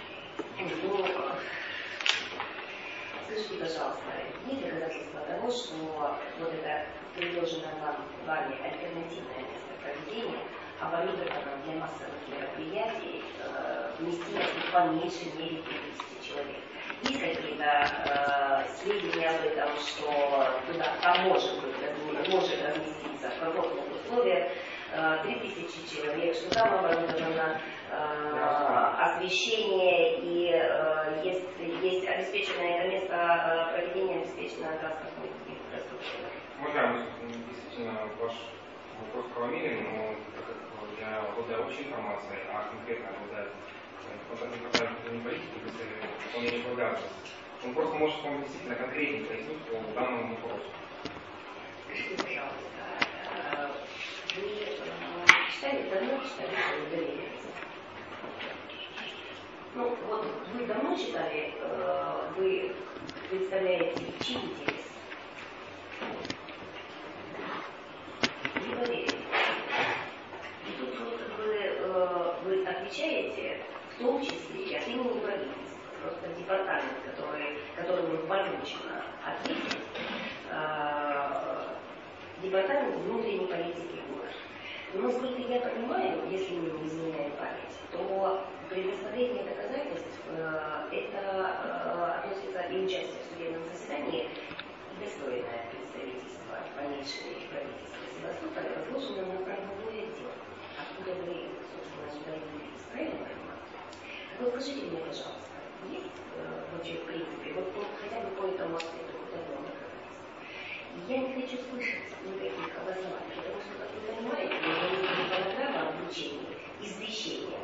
Скажите, пожалуйста, есть доказательства того, что вот это предложено вами альтернативное место проведения, оборудовано для массовых мероприятий, вместимостью по меньшей мере 5000 человек? Есть какие-то сведения об этом, что туда может разместиться в комфортных условиях 3000 человек, что там оборудовано освещение, и есть обеспеченное это место проведения обеспеченного транспортной инфраструктуры. Ну да, действительно, ваш вопрос правомерен, но так как я обладаю общей информацией, а конкретно обладает Департамент внутренней политики, он не обладает. Он просто может вам действительно конкретнее пояснить по данному вопросу. Скажите, пожалуйста, вы читали? Ну, вот вы давно читали, вы представляете чьи интересы? Не поверите. И тут вот вы отвечаете, в том числе, от имени правительства, просто департамент, которому поручено ответить, департамент внутренней политики города. Но, насколько я понимаю, если не изменяет память, то предоставление доказательств это относится и участие в судебном заседании, и достойное представительство понятийного правительства Севастополя возложено на правовое дело, откуда вы, собственно, сюда и явились, правильно понимаю? Так вот, скажите мне, пожалуйста, есть вообще в принципе, вот хотя бы по этому аспекту, куда вы доказательства? Я не хочу слышать никаких обоснований, потому что, как вы понимаете, программа обучения, извещения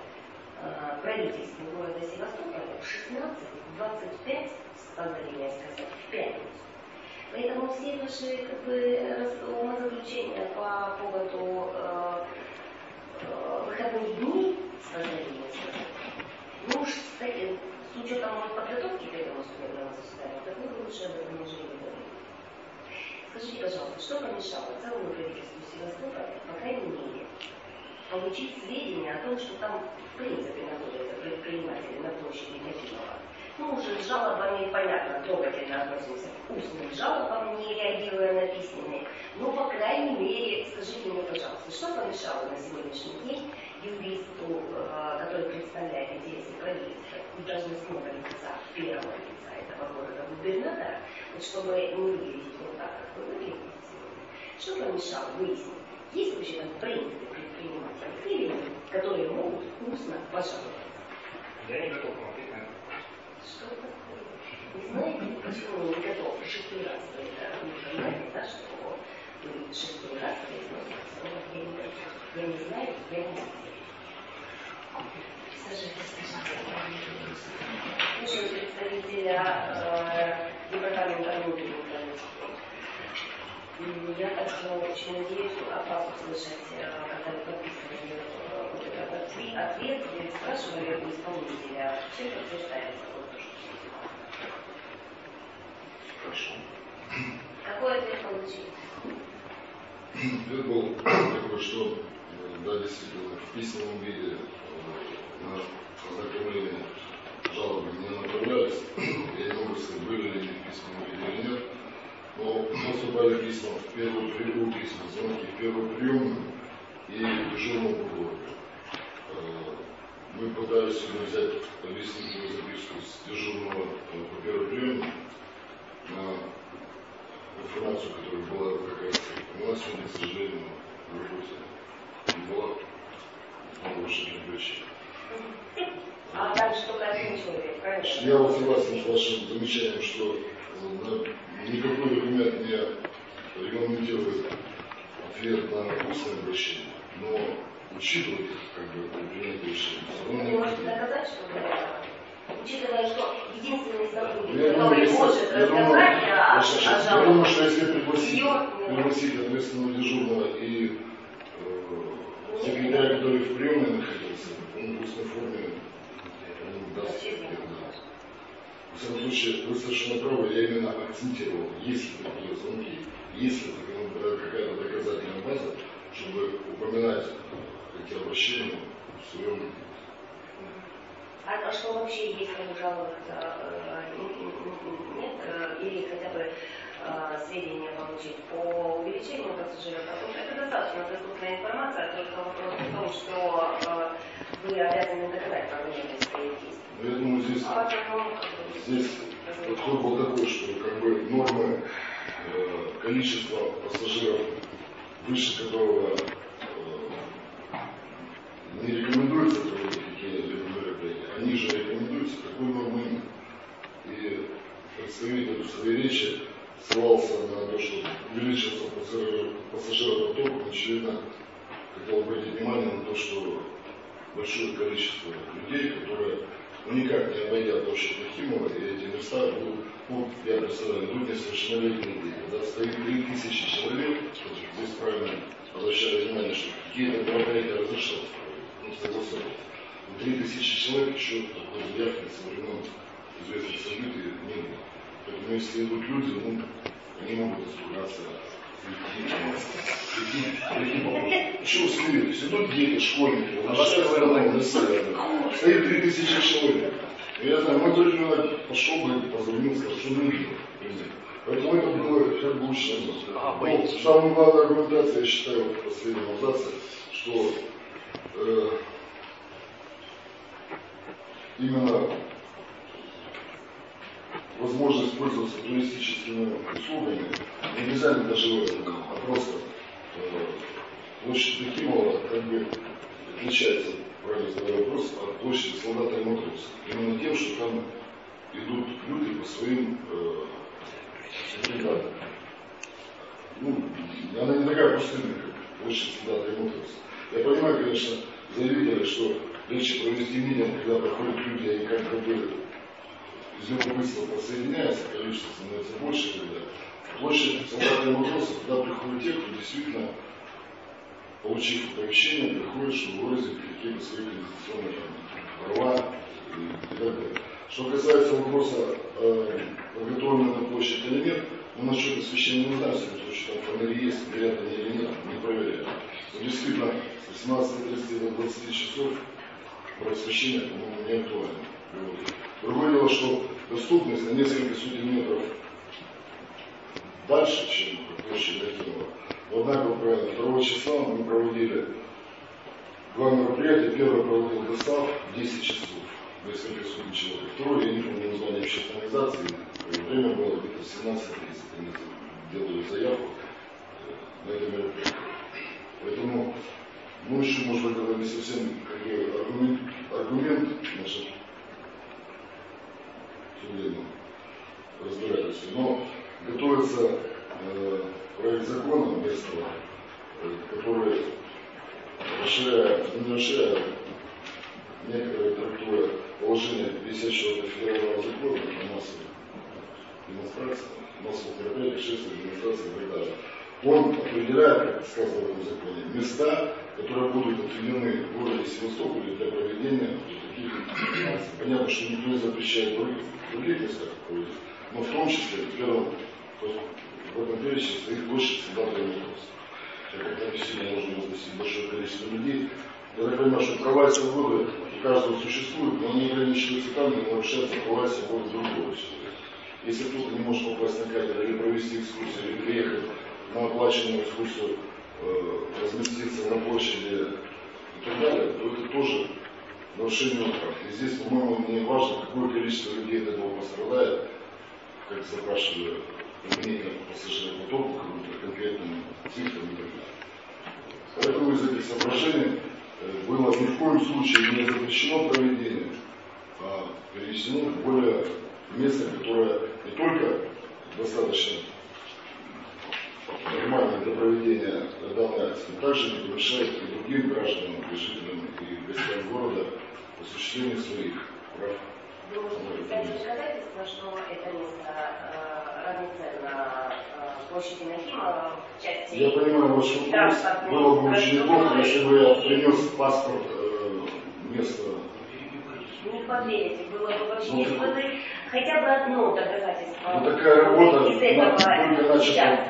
правительству города Севастополя в 16:25, надо меня сказать, в пятницу. Поэтому все ваши как бы, умозаключения по поводу выходных дней, ну уж с учетом моей подготовки к этому судебному заседанию, так вы лучше об этом уже не говорите. Скажите, пожалуйста, что помешало целому правительству Севастополя, по крайней мере, получить сведения о том, что там в принципе находятся предприниматели на площади Нахимова. Ну, уже с жалобами, понятно, трогательно относимся к устным жалобам, не реагируя на письменные. Но, по крайней мере, скажите мне, пожалуйста, что помешало на сегодняшний день юристу, который представляет интересы правительства, и должностного лица, первого лица этого города губернатора, чтобы не выглядеть вот так, как вы выглядите сегодня, что помешало выяснить, есть вообще там принципы предпринимателей или нет, которые могут устно пожаловаться? Я не готов вам ответить на это. Что такое? Не знаете, почему не готов? Шестой раз вы это знаете, да, что вы шестой раз произносите. Я не знаю, я не знаю. Сажитесь, пожалуйста. Слушаю представителя департамента внутренней политики. Я также очень надеюсь от вас услышать, когда вы подписывали ответ, вы спрашивали у исполнителя, чем подтверждается вот то, что сейчас. Хорошо. Какой ответ получили? Ответ был такой, что да, действительно, в письменном виде на ознакомление жалобы не направлялись. Я не могу сказать, были ли они в письменном виде или нет. Но поступали письма в первую прием, письма, звонки в первую приемную и дежурному прокурору. Мы пытались взять объяснительную записку с дежурного по первой приемной на информацию, которая была какая-то. У нас сегодня, к сожалению, в работе не была повышенная причина. А там что-то один человек, конечно. Я вот согласен с вашим замечанием, что никакой документ не регламентирует ответ на устное обращение. Но учитывая, как бы, принятое решение. Вы можете доказать, что вы, учитывая, что единственный сотрудник, который может рассказать о жалобе. Я думаю, что если пригласить ответственного дежурного и секретаря, который в приемной находился, он в устной форме не даст ответ. В самом случае, вы совершенно правы, я именно акцентировал, если такие звонки, если какая-то доказательная база, чтобы упоминать эти обращения в своем виде. А что вообще есть, кому жаловаться? Нет? Или хотя бы сведения получить по увеличению пассажиров? Это достаточно доступная информация, только вопрос в том, что вы обязаны доказать правомерность своих действий. Я думаю, здесь подход был такой, что как бы нормы количества пассажиров, выше которого не рекомендуется они же рекомендуются, какую норму имя. И представитель в своей речи ссылался на то, что увеличился пассажиропоток, очевидно, хотел обратить внимание на то, что большое количество людей, которые никак не обойдят площадь Нахимова, и эти места будут, ну, я представляю, будут несовершеннолетние люди. Когда стоит 3000 человек, здесь правильно обращали внимание, что какие-то мероприятия разрешатся, ну, согласовываются. 3000 человек еще такой заявки со времен известных событий не было. Поэтому если идут люди, ну, они могут испугаться. Еще усмирились. Идут дети, школьники, стоит 3000 человек. Я знаю, мой тоже человек пошел бы, позвонил, сказал, что не видел. Поэтому это было как бы лучше. Но самая главная аргументация, я считаю, в последнем абзаце, что именно возможность пользоваться туристическими услугами, не обязательно даже, а просто площадь Нахимова как бы отличается, правильно задавая вопрос, от площади Солдата и Матроса. Именно тем, что там идут люди по своим бригадам. Ну, она не такая пустынная, как площадь Солдата и Матроса. Я понимаю, конечно, заявители, что легче провести митинг, когда проходят люди, они как-то из любопытства подсоединяются, количество становится больше, когда площадь Солдата вопросов, когда приходят те, кто действительно, получив оповещение, приходит, чтобы выразить какие-то свои конституционные права и так далее. Что касается вопроса, подготовлена площадь или нет, мы насчет освещения не знаем, потому что там фонари есть, горят они или нет, не проверяем. Но действительно, с 18:30 до 20 часов про освещение, по-моему, не актуально. Другое дело, что доступность на несколько сотен метров дальше, чем площадь Нахимова. Однако, правильно, 2 числа мы проводили два мероприятия. Первое проводил достав 10 часов, несколько сотен человек. Второе, я не помню название общественной организации, время было где-то 17:30, они делали заявку на это мероприятие. Поэтому, ну, еще, может быть, это не совсем какой аргумент, значит, разбирательстве. Но готовится проект закона местного, который расширяет некоторые трактуры положения 54-го федерального закона на массовых демонстрациях, массовых мероприятиях, шествиях, демонстрациях и так далее. Он определяет, как сказано в этом законе, места, которые будут отведены в городе Севастополе для проведения таких акций. Понятно, что никто не запрещает других местах, но в том числе, в этом перечне стоит площадь Солдата и Матроса. Когда действительно можно разместить большое количество людей, я так понимаю, что права и свободы у каждого существуют, но они ограничиваются там, где нарушаются права и свободы другого человека. Если кто-то не может попасть на кафедру или провести экскурсию, или приехать на оплаченную экскурсию, разместиться на площади и так далее, то это тоже нарушение прав. И здесь, по-моему, не важно, какое количество людей от этого пострадает, как запрашивали мнение пассажиропотоку, каким-то конкретным цифрам и так далее. Поэтому из этих соображений было ни в коем случае не запрещено проведение, а переведено в более место, которое не только достаточно нормально для проведения данной акции, но также не помешает и другим гражданам, и жителям, и гостям города осуществлению своих прав. Кстати, доказательство, что это место равноценно площади Нахимова в части... Я понимаю ваш вопрос. Было бы очень неплохо, если бы я принес паспорт места. Не поверите, было бы вообще неплохо. Хотя бы одно доказательство. Ну, такая работа из этого сейчас.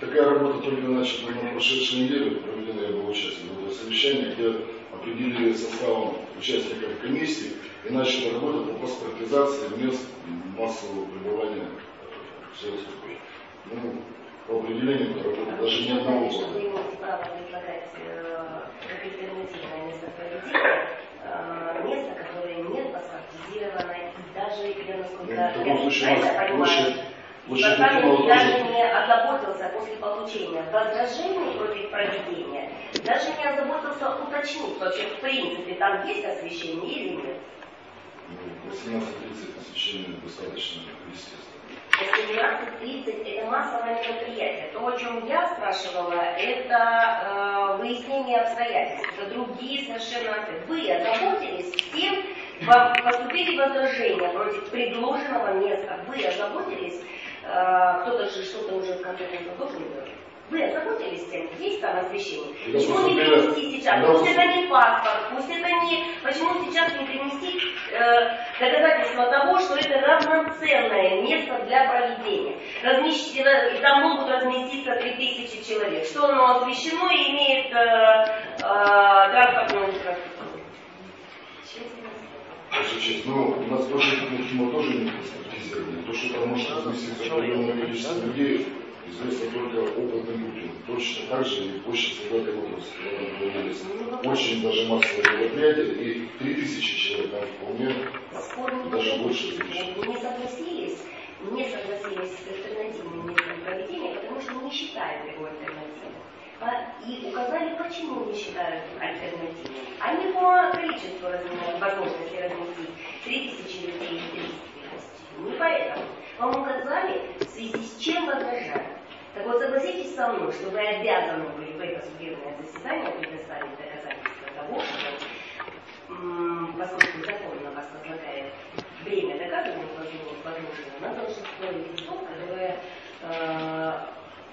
Такая работа только начата на прошедшей неделе, проведена я была участником этого совещания, где определили составом участников комиссии и начали работу по паспортизации мест массового пребывания в Севастополе. Ну, по определению этой работы даже ни одного года. Вы имеете право предлагать как альтернативное место проведения, место, которое не паспортизировано, и даже, я насколько я это понимаю, даже не озаботился после получения возражений против проведения даже не озаботился уточнить, вообще в принципе там есть освещение или нет? Ну, если у нас 30 освещение достаточно, естественно. Если 12-30 это массовое мероприятие, то, о чем я спрашивала, это выяснение обстоятельств. Это другие совершенно ответы. Вы озаботились тем, поступили возражения против предложенного места. Вы озаботились, кто-то же что-то уже в конкретном должен делать. Вы озаботились тем, есть там освещение. Почему не принести сейчас? Пусть это не паспорт, пусть это не... Почему сейчас не принести доказательства того, что это равноценное место для проведения? И там могут разместиться 3000 человек. Что оно освещено и имеет транспортную инфраструктуру? Ну, у нас тоже мы тоже не стандартизировали. То, что там может разместиться определенное количество людей, известно только опытным людям. Точно так же и площадь Севастополя у нас. Очень даже массовое мероприятие, и 3000 человек там вполне, даже больше. Не согласились с альтернативным методом проведения, потому что мы не считаем его альтернативным. И указали, почему не считают альтернативным. Они по количеству возможностей разместить 3000 людей или 30 000. Не поэтому. Вам указали, в связи с чем возражают. Так вот, согласитесь со мной, что вы обязаны были в это судебное заседание предоставить доказательства того, что, поскольку закон на вас возлагает время доказывания, возможно, на долженство лицо, которое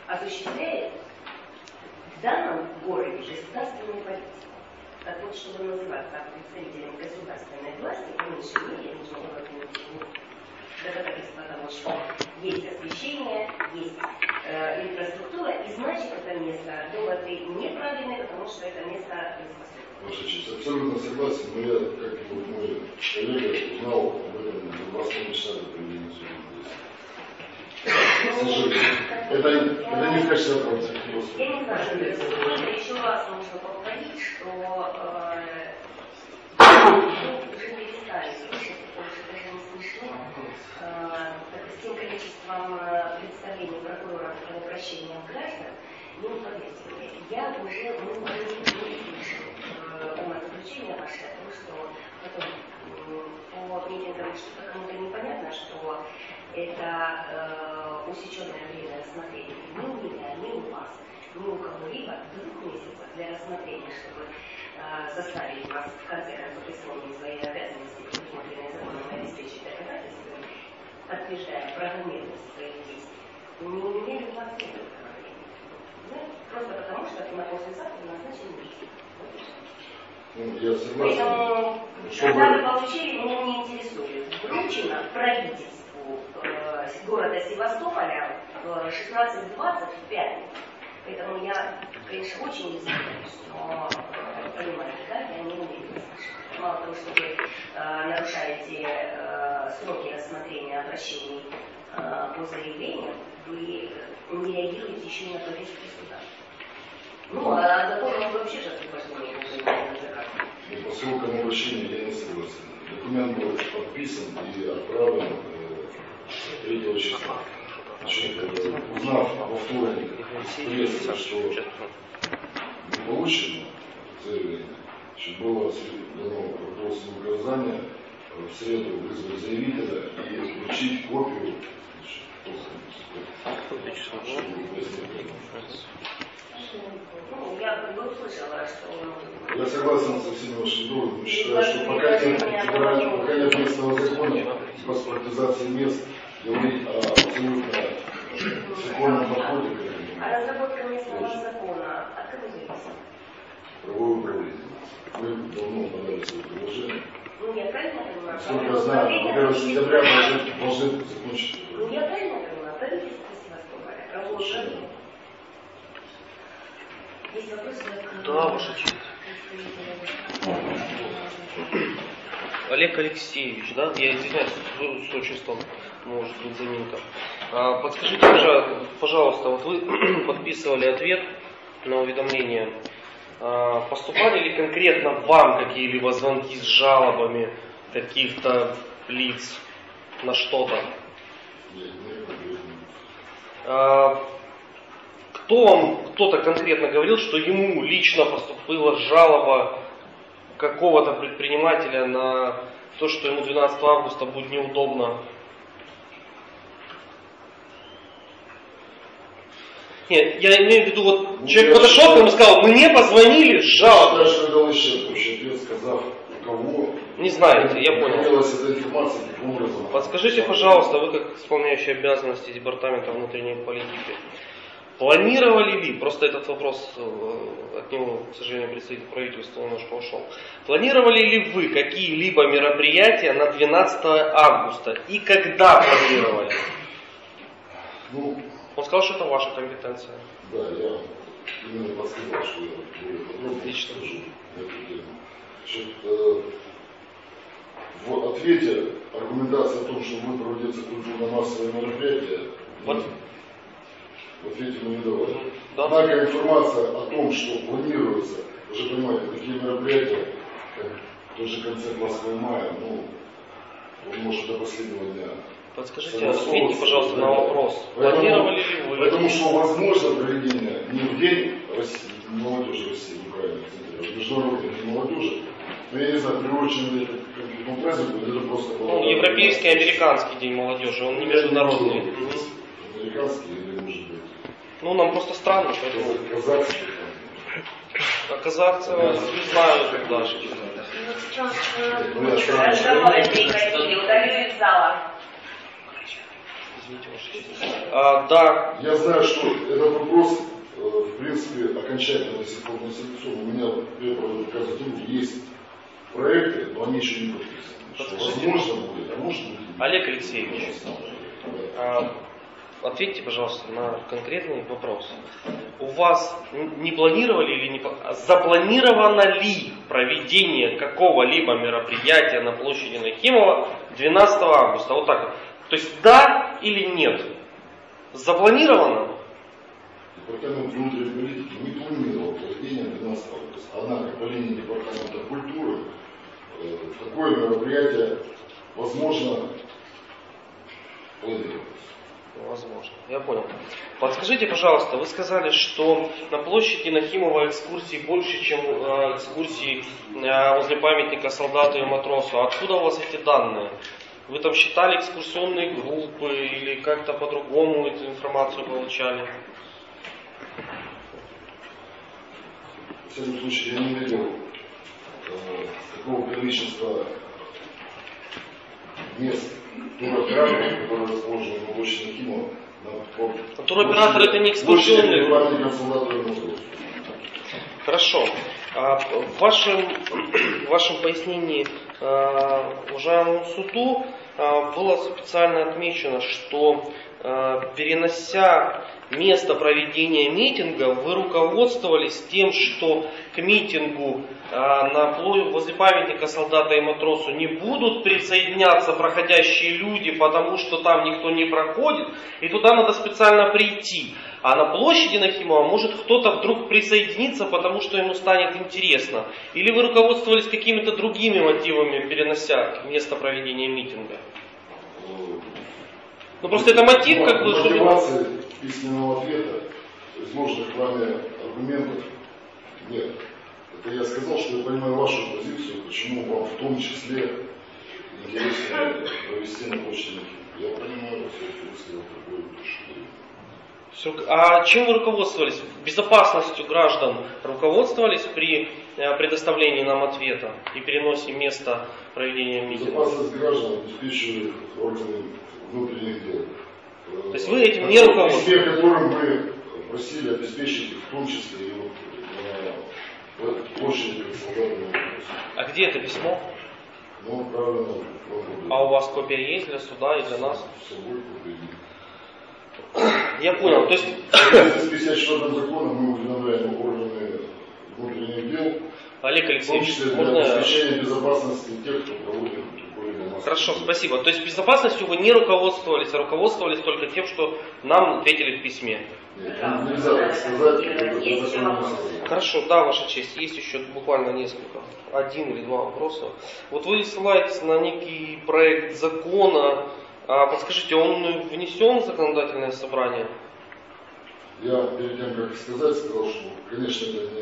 осуществляет в данном городе государственную политику. Так вот, чтобы называться представителем государственной власти, по меньшей мере, нужно было доказательство того, что есть освещение, есть инфраструктура, и значит, это место доводы неправильные, потому что это место инфраструктуры. Ваша честь, абсолютно согласен, но я, как и вот мой коллега, узнал об этом за 24 часа до проведения судебного заседания. Это не в качестве оправдания. Я не знаю, что это еще раз нужно повторить, что уже не перестали слышать, потому что даже не смешно, с тем количеством представлений прокуроров по обращениям граждан, ну, поверьте, я уже не слышу умозаключения ваше, потому что потом по митингам что-то кому-то непонятно, что это усеченное время рассмотрения. Ни у меня, ни у вас, ни у кого-либо 2 месяца для рассмотрения, чтобы заставить вас в конце концов исполнить свои обязанности, предусмотренные законом, обеспечить доказательства, подтверждая правомерность своих действий. Ни у меня, ни у вас нет этого времени. Да? Просто потому, что на послезавтра назначен месяц. Я согласен. Поэтому, когда вы получили, меня не интересует. Вручено правительство города Севастополя в 16:20 в пятницу. Поэтому я, конечно, очень извиняюсь, но понимаете, да, я не уверена. Мало того, что вы нарушаете сроки рассмотрения обращений по заявлению, вы не реагируете еще на повестки суда. Ну, а законом вы вообще же освобождение на заказ. По срокам обращения я не согласен. Документ был подписан и отправлен 3 числа. Узнав во вторник прессы, что не получено заявление, было дано руководство указания в среду вызвать заявителя и вручить копию, я согласен со всеми вашими доводами, считаю, что пока нет местного закона, паспортизации мест, говорить о абсолютно законном подходе. А разработка местного закона от кого зависит? Правовое управление. Мы давно подали свое предложение. Ну, я правильно понимаю? Сколько знаю, во-первых, сентября должны закончить. Ну, я правильно понимаю? Правительство Севастополя. Правовое управление. Есть вопросы? Да, ваша честь. Олег Алексеевич, да? Я извиняюсь, что чувствовал, может быть, заминка. Подскажите, пожалуйста, вот вы подписывали ответ на уведомление. Поступали ли конкретно вам какие-либо звонки с жалобами каких-то лиц на что-то? кто-то конкретно говорил, что ему лично поступила жалоба какого-то предпринимателя на то, что ему 12 августа будет неудобно. Нет, я имею в виду, вот человек подошел к нему и сказал, мне позвонили, жалко. Не знаете, я понял. Подскажите, пожалуйста, вы как исполняющий обязанности Департамента внутренней политики, планировали ли, просто этот вопрос от него, к сожалению, представитель правительства немножко ушел, планировали ли вы какие-либо мероприятия на 12 августа и когда планировали? Он сказал, что это ваша компетенция. Да, я именно подсказал, что я отлично. В ответе аргументация о том, что будет проводиться культурно-массовое мероприятие, вот. В ответе мы не давали. Да. Однако информация о том, что планируется, вы же понимаете, такие мероприятия, как тот же концерт «Ласковый май», он может до последнего дня. Подскажите, ответьте, пожалуйста, на вопрос. Планировали ли вы? Потому что возможно проведение не в день молодежи России, Украины, в международный день молодежи, но я не знаю, приурочен ли это к какому празднику, или это просто... Ну, европейский, американский день молодежи, он не международный. Американский или, может быть... Ну, нам просто странно, поэтому... Казахский. А казахцы не знают даже. Удалили из зала. Да. Я знаю, что этот вопрос, в принципе, окончательно до сих пор не содержится. У меня, например, есть проекты, но они еще не подписаны. Возможно будет, а может быть. Олег Алексеевич, ответьте, пожалуйста, на конкретный вопрос. У вас не планировали или не запланировано ли проведение какого-либо мероприятия на площади Нахимова 12 августа? Вот так вот. То есть да или нет? Запланировано? Департамент внутренней политики не планировал проведение 12 августа. Однако по линии Департамента культуры такое мероприятие возможно планировалось. Возможно. Я понял. Подскажите, пожалуйста, вы сказали, что на площади Нахимова экскурсии больше, чем экскурсии возле памятника солдату и матросу. Откуда у вас эти данные? Вы там считали экскурсионные группы или как-то по-другому эту информацию получали? В этом случае я не видел такого количества мест туроператоров, которые расположены в области Нахимова. Туроператоры это не экскурсионные группы. Хорошо. В вашем пояснении уважаемому суду было специально отмечено, что перенося место проведения митинга, вы руководствовались тем, что к митингу возле памятника солдата и матросу не будут присоединяться проходящие люди, потому что там никто не проходит, и туда надо специально прийти. А на площади Нахимова может кто-то вдруг присоединиться, потому что ему станет интересно. Или вы руководствовались какими-то другими мотивами, перенося место проведения митинга? Ну просто это мотив, как бы... Мотивация письменного ответа, изложенных вами аргументов, нет. Это я сказал, что я понимаю вашу позицию, почему вам в том числе интересно провести на площади. Я понимаю, что я сказал такое решение. А чем вы руководствовались? Безопасностью граждан руководствовались при предоставлении нам ответа и переносе места проведения митинга? Безопасность граждан обеспечивает органы внутренних дел. То есть вы этим не руководствуетесь? Те, которым мы просили обеспечить, в том числе и площади солдатами. А где это письмо? Ну, правильно. А у вас копия есть для суда и для нас? Я понял. То есть... В 54-м законе мы уведомляем органы внутренних дел. Олег Алексеевич, можно... обеспечение безопасности тех, кто проводит. Хорошо, спасибо. То есть безопасностью вы не руководствовались, а руководствовались только тем, что нам ответили в письме. Хорошо, да, Ваша честь, есть еще буквально несколько, один или два вопроса. Вот вы ссылаетесь на некий проект закона, подскажите, он внесен в законодательное собрание? Я перед тем, как сказать, сказал, что, конечно, это не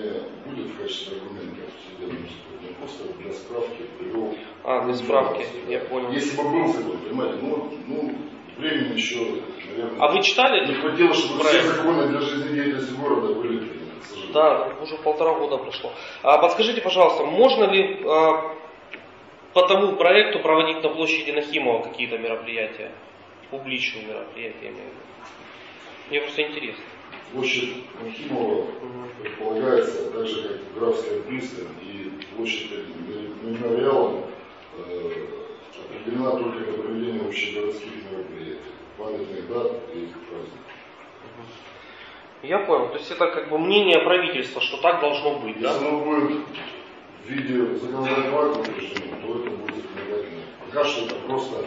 будет в качестве аргумента в судебном споре. Я просто для справки привел. А, для справки, я понял. Если бы был закон, понимаете, ну времени еще, наверное. А вы читали? Не хватило, чтобы все законы для жизнедеятельности города были приняты, к сожалению. Да, уже 1,5 года прошло. А подскажите, пожалуйста, можно ли по тому проекту проводить на площади Нахимова какие-то мероприятия? Публичные мероприятия, я имею в виду. Мне просто интересно. Площадь Нахимова предполагается так же, как Графская пристань и площадь мемориала определена только для проведения общегородских мероприятий, памятных дат и их праздников. Я понял. То есть это как бы мнение правительства, что так должно быть, если да? Если оно будет в виде законодательного акта, то это будет законодательное. Пока что это просто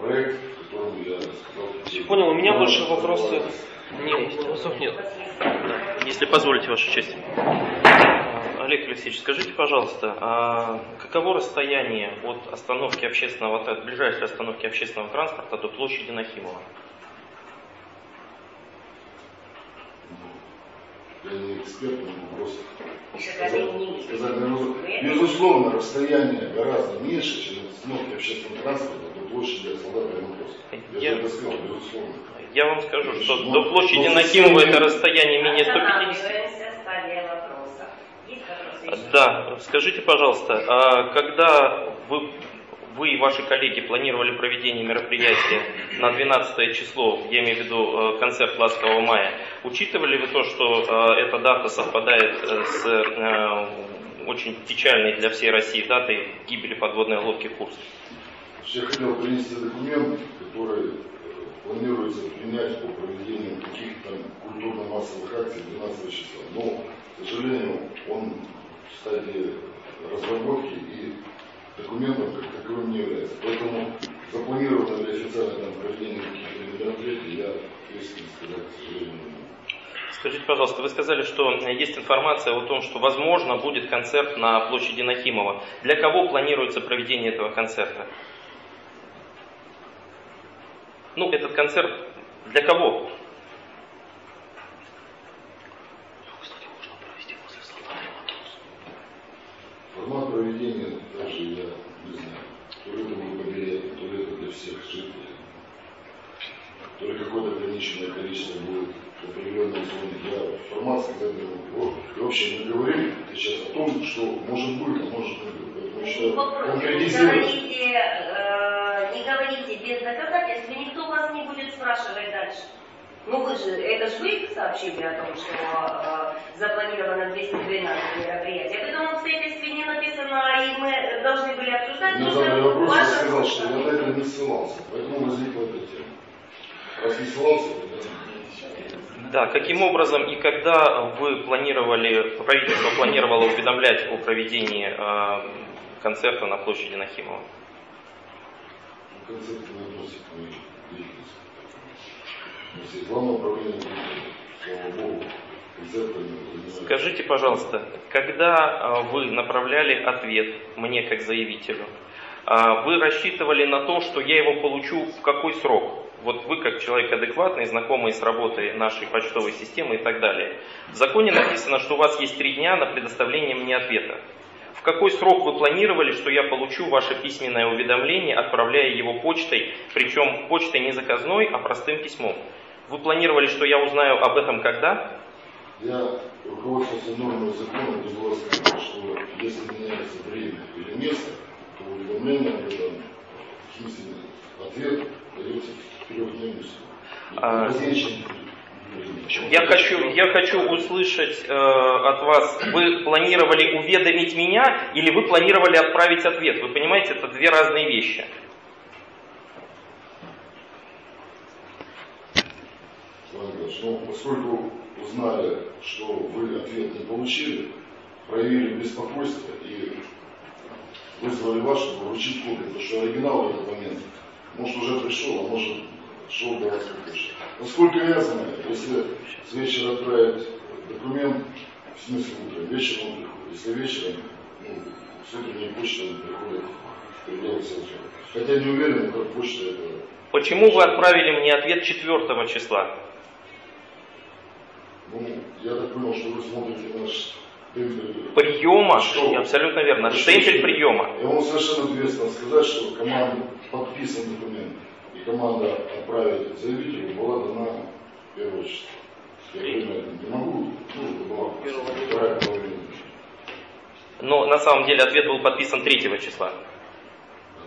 проект, в котором я сказал. Понял, у меня больше вопросы... Нет, вопросов нет. Если позволите, Ваша честь. Олег Алексеевич, скажите, пожалуйста, а каково расстояние от остановки общественного, от ближайшей остановки общественного транспорта до площади Нахимова? Я не эксперт, но просто сказать, безусловно, расстояние гораздо меньше, чем остановки общественного транспорта до площади Солдата Ленинградского. Я это сказал, безусловно. Я вам скажу, что до площади Нахимова это расстояние менее 150. Да, скажите, пожалуйста, когда вы и ваши коллеги планировали проведение мероприятия на 12 число, я имею в виду концерт «Ласкового мая», учитывали вы то, что эта дата совпадает с очень печальной для всей России датой гибели подводной лодки «Курск»? Я хотел принести документ, который планируется принять по проведению каких-то культурно-массовых акций 12 числа. Но, к сожалению, он в стадии разработки и документом как таковым не является. Поэтому запланировано ли официально проведение каких-то мероприятий, я ответственно сказать, к сожалению, не могу. Скажите, пожалуйста, вы сказали, что есть информация о том, что, возможно, будет концерт на площади Нахимова. Для кого планируется проведение этого концерта? Ну, этот концерт для кого? Кстати, можно провести после солдата и матроса. Формат проведения даже я не знаю. То ли это будет побережье, то ли это для всех жителей. То ли какое-то ограниченное количество будет определенной зоны. Я формат сказать не могу. И вообще мы говорим сейчас о том, что может быть, а может не быть. Поэтому считаю, конкретизируем. Не говорите без доказательств, и никто вас не будет спрашивать дальше. Ну вы же, это же вы сообщили о том, что запланировано 212 мероприятий. Об этом обстоятельстве не написано, и мы должны были обсуждать. Я задал вопрос, я сказал, что я на это не ссылался, поэтому возникла эта тема. Раз не ссылался, да, каким образом и когда вы планировали, правительство планировало уведомлять о проведении концерта на площади Нахимова? Концепты не относятся к моей деятельности. Главное управление, слава Богу, концепты не... Скажите, пожалуйста, когда вы направляли ответ мне как заявителю, вы рассчитывали на то, что я его получу в какой срок? Вот вы, как человек адекватный, знакомый с работой нашей почтовой системы и так далее. В законе написано, что у вас есть 3 дня на предоставление мне ответа. В какой срок вы планировали, что я получу ваше письменное уведомление, отправляя его почтой, причем почтой не заказной, а простым письмом? Вы планировали, что я узнаю об этом когда? Я руководствовался нормой закона, где было сказано, что если меняется время или место, то уведомление об этом, в смысле, ответ дается в 3-дневный срок. Я хочу услышать от вас, вы планировали уведомить меня или вы планировали отправить ответ? Вы понимаете, это 2 разные вещи. Ну, поскольку узнали, что вы ответ не получили, проявили беспокойство и вызвали вас, чтобы вручить копию, потому что оригинал в этот момент, может, уже пришел, а может... шел до вас выше. Насколько я знаю, если с вечера отправить документ, в смысле утром, вечером он приходит. Если вечером, с утренней почтой он приходит в пределах селфера. Хотя не уверен, как почта это... Почему вы отправили мне ответ 4 числа? Ну, я так понял, что вы смотрите наш темпель приема. Что? Абсолютно верно. Темпель приема. Я могу совершенно ответственно сказать, что команда подписан документ, и команда отправить заявителю была дана 1 числа. Я не могу, нужно было вторая половина. Но на самом деле ответ был подписан 3 числа.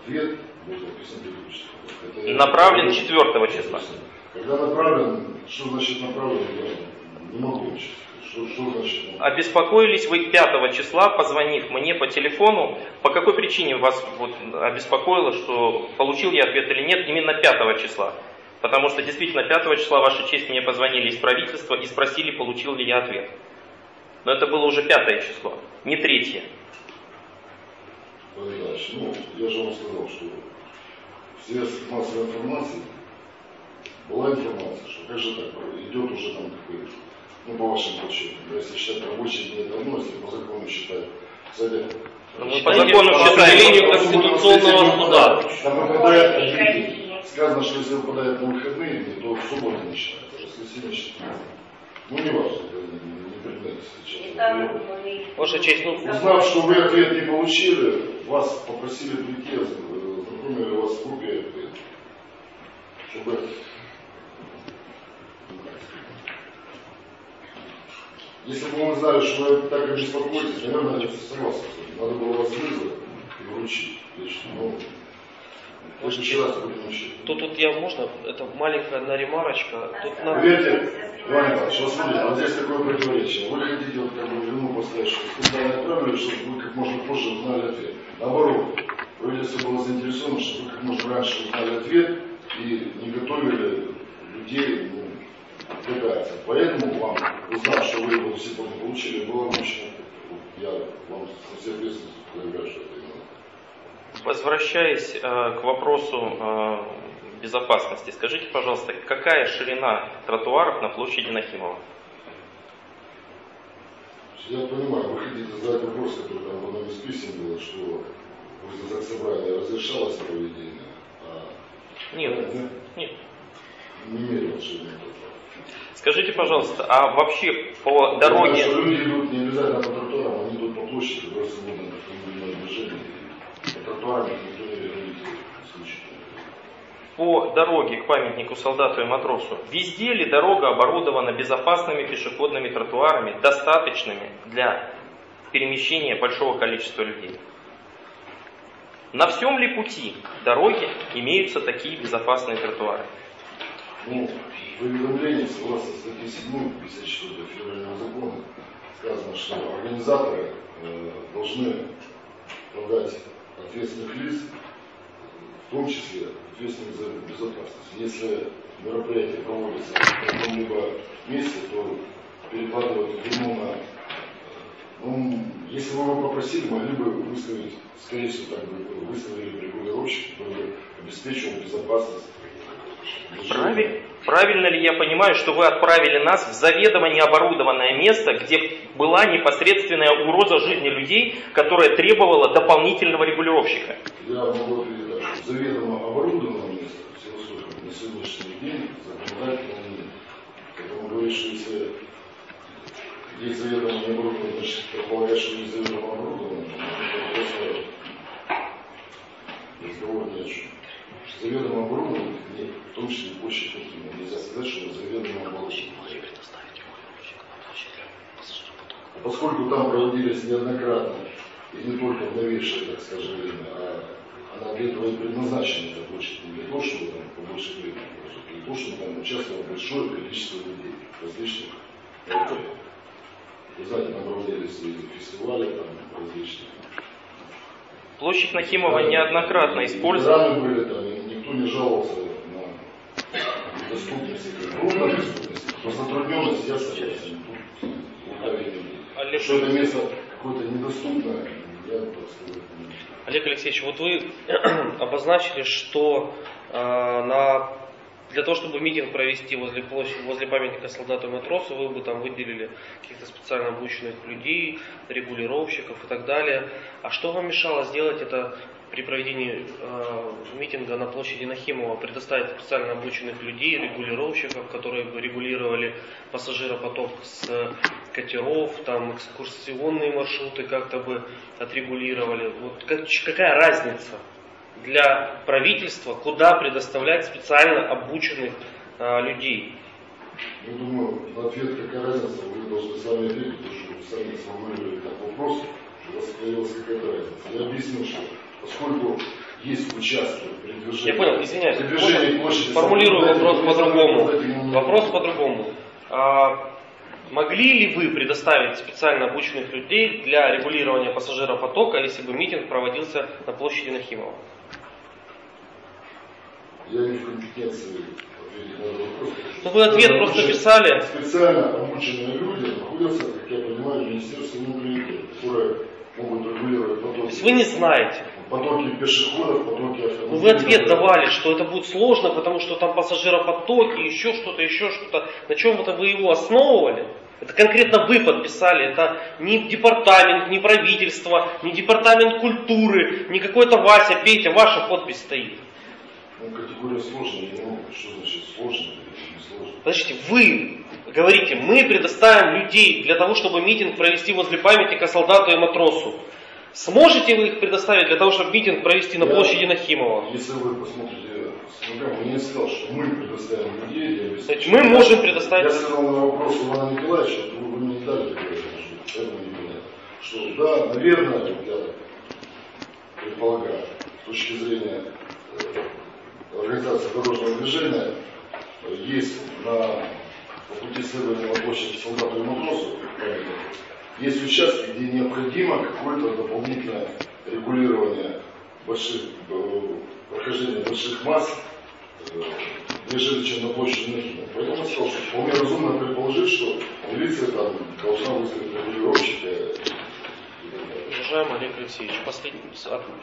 Ответ был подписан 3 числа. Это направлен 4 числа. Когда направлен, что значит направлен, я не могу учить. Что значит направлен? Обеспокоились вы 5 числа, позвонив мне по телефону. По какой причине вас вот обеспокоило, что получил я ответ или нет, именно 5 числа? Потому что действительно 5 числа, Ваша честь, мне позвонили из правительства и спросили, получил ли я ответ. Но это было уже 5 число, не 3. Ну, я же вам сказал, что в средствах массовой информации была информация, что как же так, идет уже там какой-то, ну, по вашим подсчетам, если считать рабочие дни давно, если по закону считать заявку. По закону считать Конституционного суда. Там выпадает, сказано, что если выпадает на выходные, то в субботу не считается, в воскресенье считается. Ну, не важно, не предмет сейчас. Ваша честь, ну, узнав, что вы ответ не получили, вас попросили прийти, например, у вас в группе, чтобы... Если бы мы знали, что вы так и беспокоитесь, наверное, это согласен. Надо было вас вызвать и вручить. Может, тут я, можно, это маленькая наремарочка. Тут надо... Поверьте, Иван Николаевич, вот смотрите, вот здесь такое противоречие. Вы хотите вот как бы вину поставить, чтобы специально отправили, чтобы вы как можно позже узнали ответ. Наоборот, правительство было заинтересовано, чтобы вы как можно раньше узнали ответ и не готовили людей, ну, отвлекаться. Поэтому вам, узнав, что вы его действительно получили, было мощно. Я вам со всей ответственностью предлагаю, что это именно. Возвращаясь к вопросу безопасности, скажите, пожалуйста, какая ширина тротуаров на площади Нахимова? Я понимаю, вы хотите задать вопрос, который там в одном из писем было, что после заксобрания разрешалось проведение, а... Нет. Не мерил ширину тротуара. Скажите, пожалуйста, а вообще по дороге... Потому что люди идут не обязательно по тротуарам, они идут по площади, просто свободно автомобильное движение. По дороге к памятнику солдату и матросу, везде ли дорога оборудована безопасными пешеходными тротуарами, достаточными для перемещения большого количества людей? На всем ли пути дороги имеются такие безопасные тротуары? Ну, в уведомлении согласно статье 7 54 федерального закона сказано, что организаторы должны продать ответственных лиц, в том числе ответственных за безопасность. Если мероприятие проводится в каком-либо месте, то перекладывать вину на... Ну, если бы вы попросили, могли бы выставить, скорее всего, так бы выставили регулировщик, который обеспечил безопасность. Правильно ли я понимаю, что вы отправили нас в заведомо необорудованное место, где была непосредственная угроза жизни людей, которая требовала дополнительного регулировщика? Я могу ответить, что заведомо оборудованное место, всего сколько на сегодняшний день, законодательного нет. Поэтому говорит, что если есть заведомо необорудованное, значит, предполагает, что есть заведомо оборудованное, то просто разговор ни о чем. Заведомо оборудованных, в том числе и больше таким. Нельзя сказать, что заведомо оборудованных. Поскольку там проводились неоднократно, и не только в новейшее, так скажем, время, а она для этого и предназначена, эта площадь, не для того, чтобы там побольше времени прожить, а для того, чтобы там участвовало большое количество людей различных. Вы знаете, там проводились фестивали, там различные. Площадь Нахимова неоднократно использовалась. Не жаловался на доступность, трудно доступность, но затрудненность я согласен. Что это место какое-то недоступное, я так скажу. Олег Алексеевич, вот вы обозначили, что для того, чтобы митинг провести возле памятника солдату и матросу, вы бы там выделили каких-то специально обученных людей, регулировщиков и так далее. А что вам мешало сделать это при проведении митинга на площади Нахимова предоставить специально обученных людей, регулировщиков, которые бы регулировали пассажиропоток с катеров, там экскурсионные маршруты как-то бы отрегулировали. Вот какая разница для правительства, куда предоставлять специально обученных людей? Я думаю, ответ какая разница, вы должны сами ответить, потому что вы сами сформулировали этот вопрос, что у вас появилась какая-то разница. Я объяснил, что поскольку есть участки при движении... Я понял, извиняюсь, формулирую вопрос по-другому. Могли ли вы предоставить специально обученных людей для регулирования пассажиропотока, если бы митинг проводился на площади Нахимова? Я не в компетенции. Ну вы ответ просто писали. Специально обученные люди находятся, как я понимаю, в Министерстве внутренней, которые могут регулировать потоки. То есть вы не знаете. Потоки пешеходов, потоки автомобилей. Ну вы ответ давали, что это будет сложно, потому что там пассажиропотоки, еще что-то. На чем это вы его основывали? Это конкретно вы подписали, это не департамент, не правительство, не департамент культуры, не какой-то Вася, Петя, ваша подпись стоит. Ну, категория сложная, что значит сложно или не сложно? Подождите, вы говорите, мы предоставим людей для того, чтобы митинг провести возле памятника солдату и матросу. Сможете вы их предоставить для того, чтобы митинг провести на площади Нахимова? Если вы посмотрите, я не сказал, что мы предоставим людей, я объясню. Мы можем предоставить... Я сказал на вопрос Ивана Николаевича, а то вы не так говорите, что это не понятно. Что да, наверное, я предполагаю, с точки зрения... Организация дорожного движения есть по пути следования на площади солдату и матросу, есть участки, где необходимо какое-то дополнительное регулирование прохождения больших масс, нежели чем на площади Нахимова. Поэтому я сказал, что вполне разумно предположить, что милиция там должна выставить регулировщика. Уважаемый Олег Алексеевич,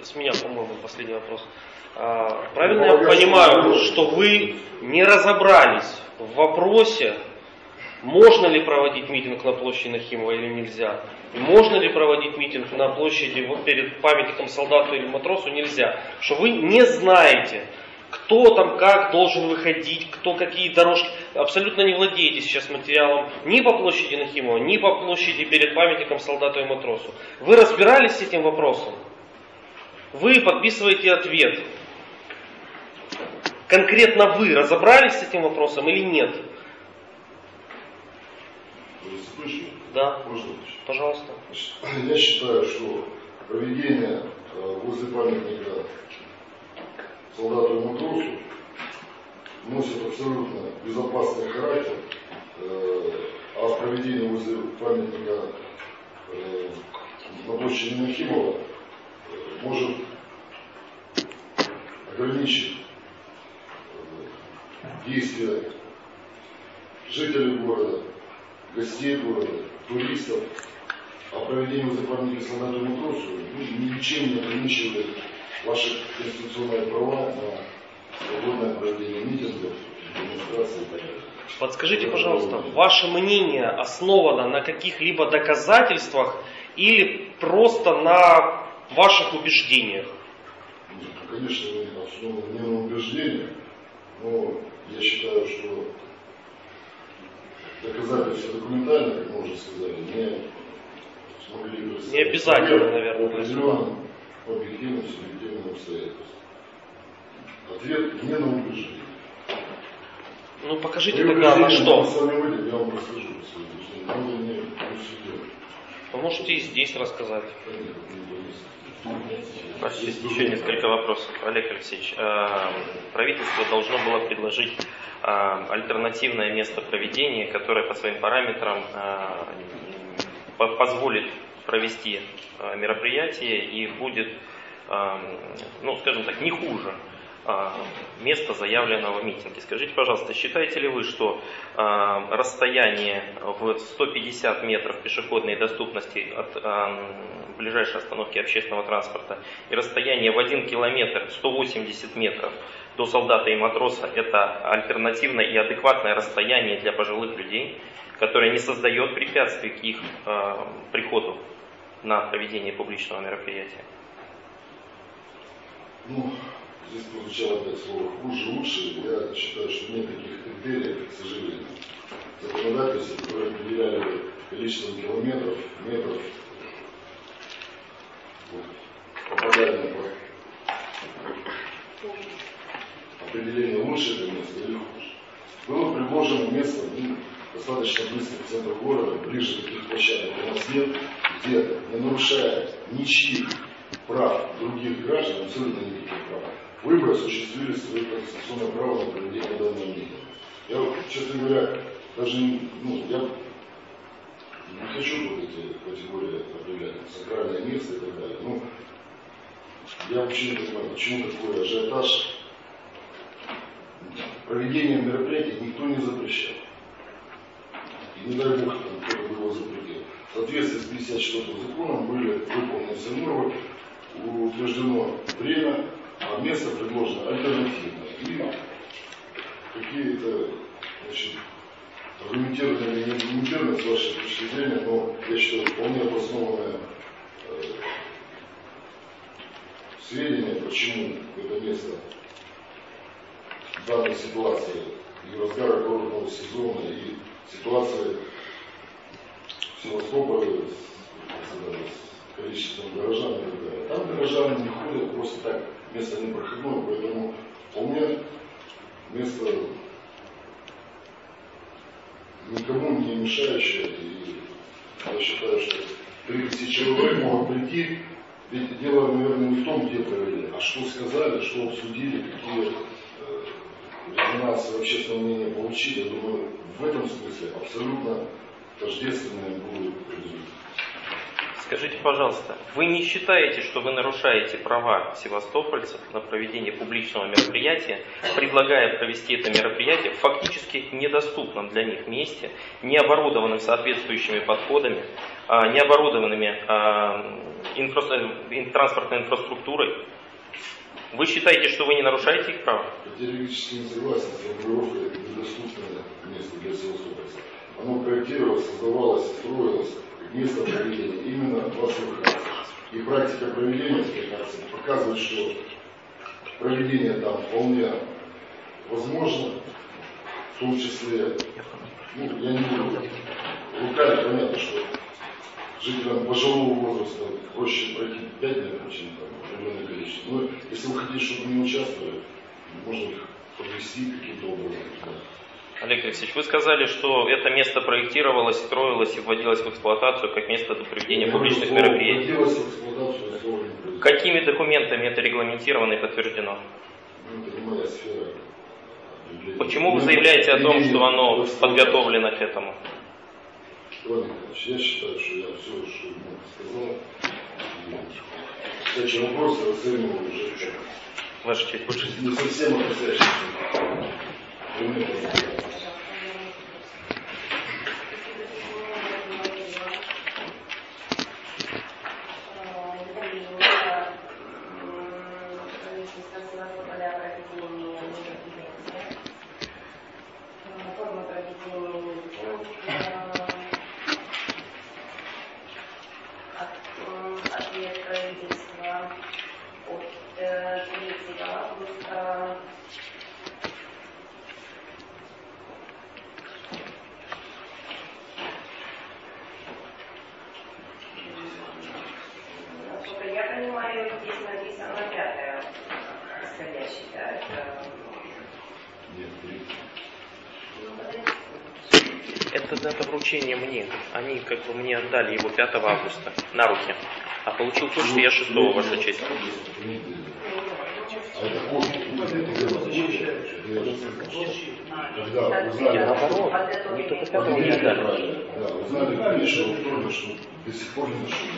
с меня, по-моему, последний вопрос. Правильно я понимаю, что вы не разобрались в вопросе, можно ли проводить митинг на площади Нахимова или нельзя? И можно ли проводить митинг на площади перед памятником солдату или матросу? Нельзя. Что вы не знаете, кто там как должен выходить, кто какие дорожки. Абсолютно не владеете сейчас материалом ни по площади Нахимова, ни по площади перед памятником солдату и матросу. Вы разбирались с этим вопросом? Вы подписываете ответ. Конкретно вы разобрались с этим вопросом или нет? Да. Можно? Пожалуйста. Я считаю, что проведение возле памятника солдату и матросу носит абсолютно безопасный характер, а проведение возле памятника на площади Нахимова может ограничить действия жителей города, гостей города, туристов, а проведение заповедника солдату и матросу ничем не ограничивает ваши конституционные права на свободное проведение митингов, демонстраций и так далее. Подскажите, пожалуйста, ваше мнение основано на каких-либо доказательствах или просто на ваших убеждениях? Нет, конечно, не на убеждениях, но я считаю, что доказательства документальные, как мы уже сказали, не смогли представить. Не обязательно, наверное, определенным объективным, субъективным обстоятельствам. Ответ не на убеждение. Ну покажите тогда на что. Выйдет, я вам расскажу свои убеждения, но вы не усидели. Вы можете и здесь рассказать. Есть еще несколько вопросов. Олег Алексеевич, правительство должно было предложить альтернативное место проведения, которое по своим параметрам позволит провести мероприятие и будет, ну, скажем так, не хуже места заявленного в митинге. Скажите, пожалуйста, считаете ли вы, что расстояние в 150 метров пешеходной доступности от ближайшей остановки общественного транспорта и расстояние в 1 километр 180 метров до солдата и матроса — это альтернативное и адекватное расстояние для пожилых людей, которое не создает препятствий к их приходу на проведение публичного мероприятия? Ну, здесь прозвучало опять слово «хуже», «лучше». Я считаю, что нет таких критериев, к сожалению. Законодательство, которое определяли количество километров, метров, вот, попадание по определению лучше это место или хуже. Было предложено место, ну, достаточно близко к центру города, ближе к таких площадок у нас нет, где, не нарушая ничьих прав других граждан, абсолютно никаких прав, выборы осуществили свое конституционное право на проведение данного митинга. Я, честно говоря, даже я не хочу вот эти категории определять, сакральное место и так далее. Ну, я вообще не понимаю, почему такой ажиотаж. Проведение мероприятий никто не запрещал. И не дай бог, там кто-то его запретил. В соответствии с 54-м законом были выполнены все нормы, утверждено время, а место предложено альтернативное. И какие-то, значит, аргументированные или неаргументированные, с вашей точки зрения, но я считаю, вполне обоснованные сведения, почему это место в данной ситуации и разгара курортного сезона, и ситуации в Севастополе с количеством горожан и так далее. Там горожане не ходят просто так, место непроходное, поэтому вполне место никому не мешающее. И я считаю, что 30 человек могут прийти, ведь дело, наверное, не в том, где провели, а что сказали, что обсудили, какие резонансы общественного мнения получили. Я думаю, в этом смысле абсолютно тождественные будут результаты. Скажите, пожалуйста, вы не считаете, что вы нарушаете права севастопольцев на проведение публичного мероприятия, предлагая провести это мероприятие в фактически недоступном для них месте, не оборудованным соответствующими подходами, не оборудованными транспортной инфраструктурой? Вы считаете, что вы не нарушаете их права? Категорически не согласен с формулировкой «недоступное место для севастопольцев». Оно проектировалось, создавалось, строилось место проведения именно в Астрахани. И практика проведения показывает, что проведение там вполне возможно, в том числе, я не буду лукавить, понятно, что жителям пожилого возраста проще пройти 5 метров, чем определенное количество. Но если вы хотите, чтобы они участвовали, можно их подвести каким-то образом. Олег Алексеевич, вы сказали, что это место проектировалось, строилось и вводилось в эксплуатацию как место для проведения публичных мероприятий. Какими документами это регламентировано и подтверждено? Почему вы заявляете о том, что оно подготовлено к этому? Я считаю, что я все, что сказал, эти вопросы оценивал уже. Ваша честь, больше не совсем отрицающийся. Мне. Они как бы мне отдали его 5 августа на руки, а получил то, что я 6, ваша честь. Наоборот, не только 5 мне отдали. Да, узнали, что он что до сих пор не нашел.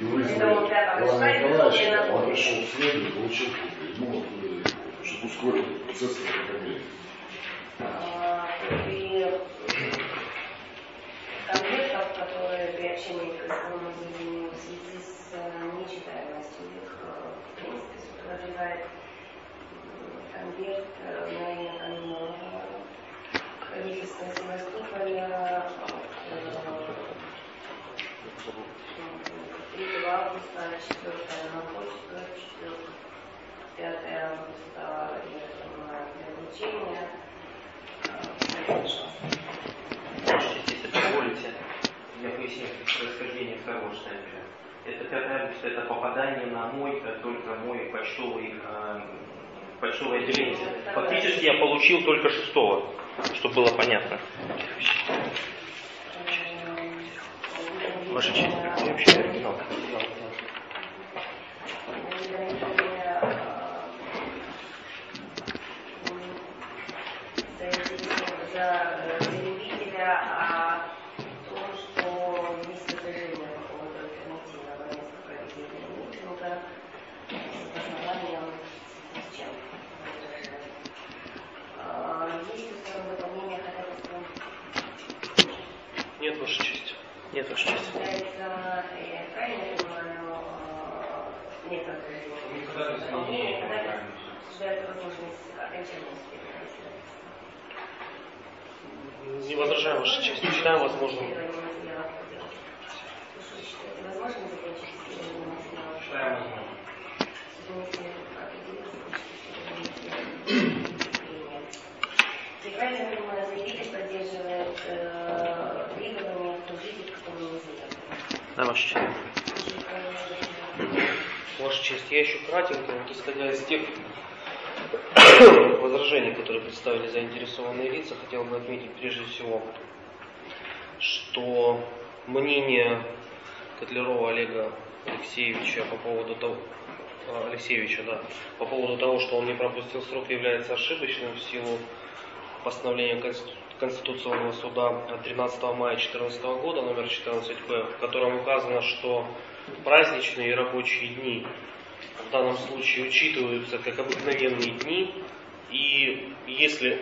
И вызвали Ивана Николаевича, он пришел в среду и получил копию, чтобы ускорить процесс оформления. 5 августа и вручение. Если позволите, я поясню происхождение второго штемпеля. Это 5 августа, это попадание на мой, только мой почтовое отделение. Фактически я получил только 6-го, чтобы было понятно. Ваша честь, я вообще оригинал. Не возражаю, Ваша честь. Считаю возможным. Да, Ваша честь. Ваша честь, я еще кратенько, вот, исходя из тех возражений, которые представили заинтересованные лица, хотел бы отметить прежде всего, что мнение Котлярова Олега Алексеевича по поводу того, что он не пропустил срок, является ошибочным в силу постановления Конституционного суда от 13 мая 2014 года, номер 14-П, в котором указано, что праздничные и рабочие дни в данном случае учитываются как обыкновенные дни, и если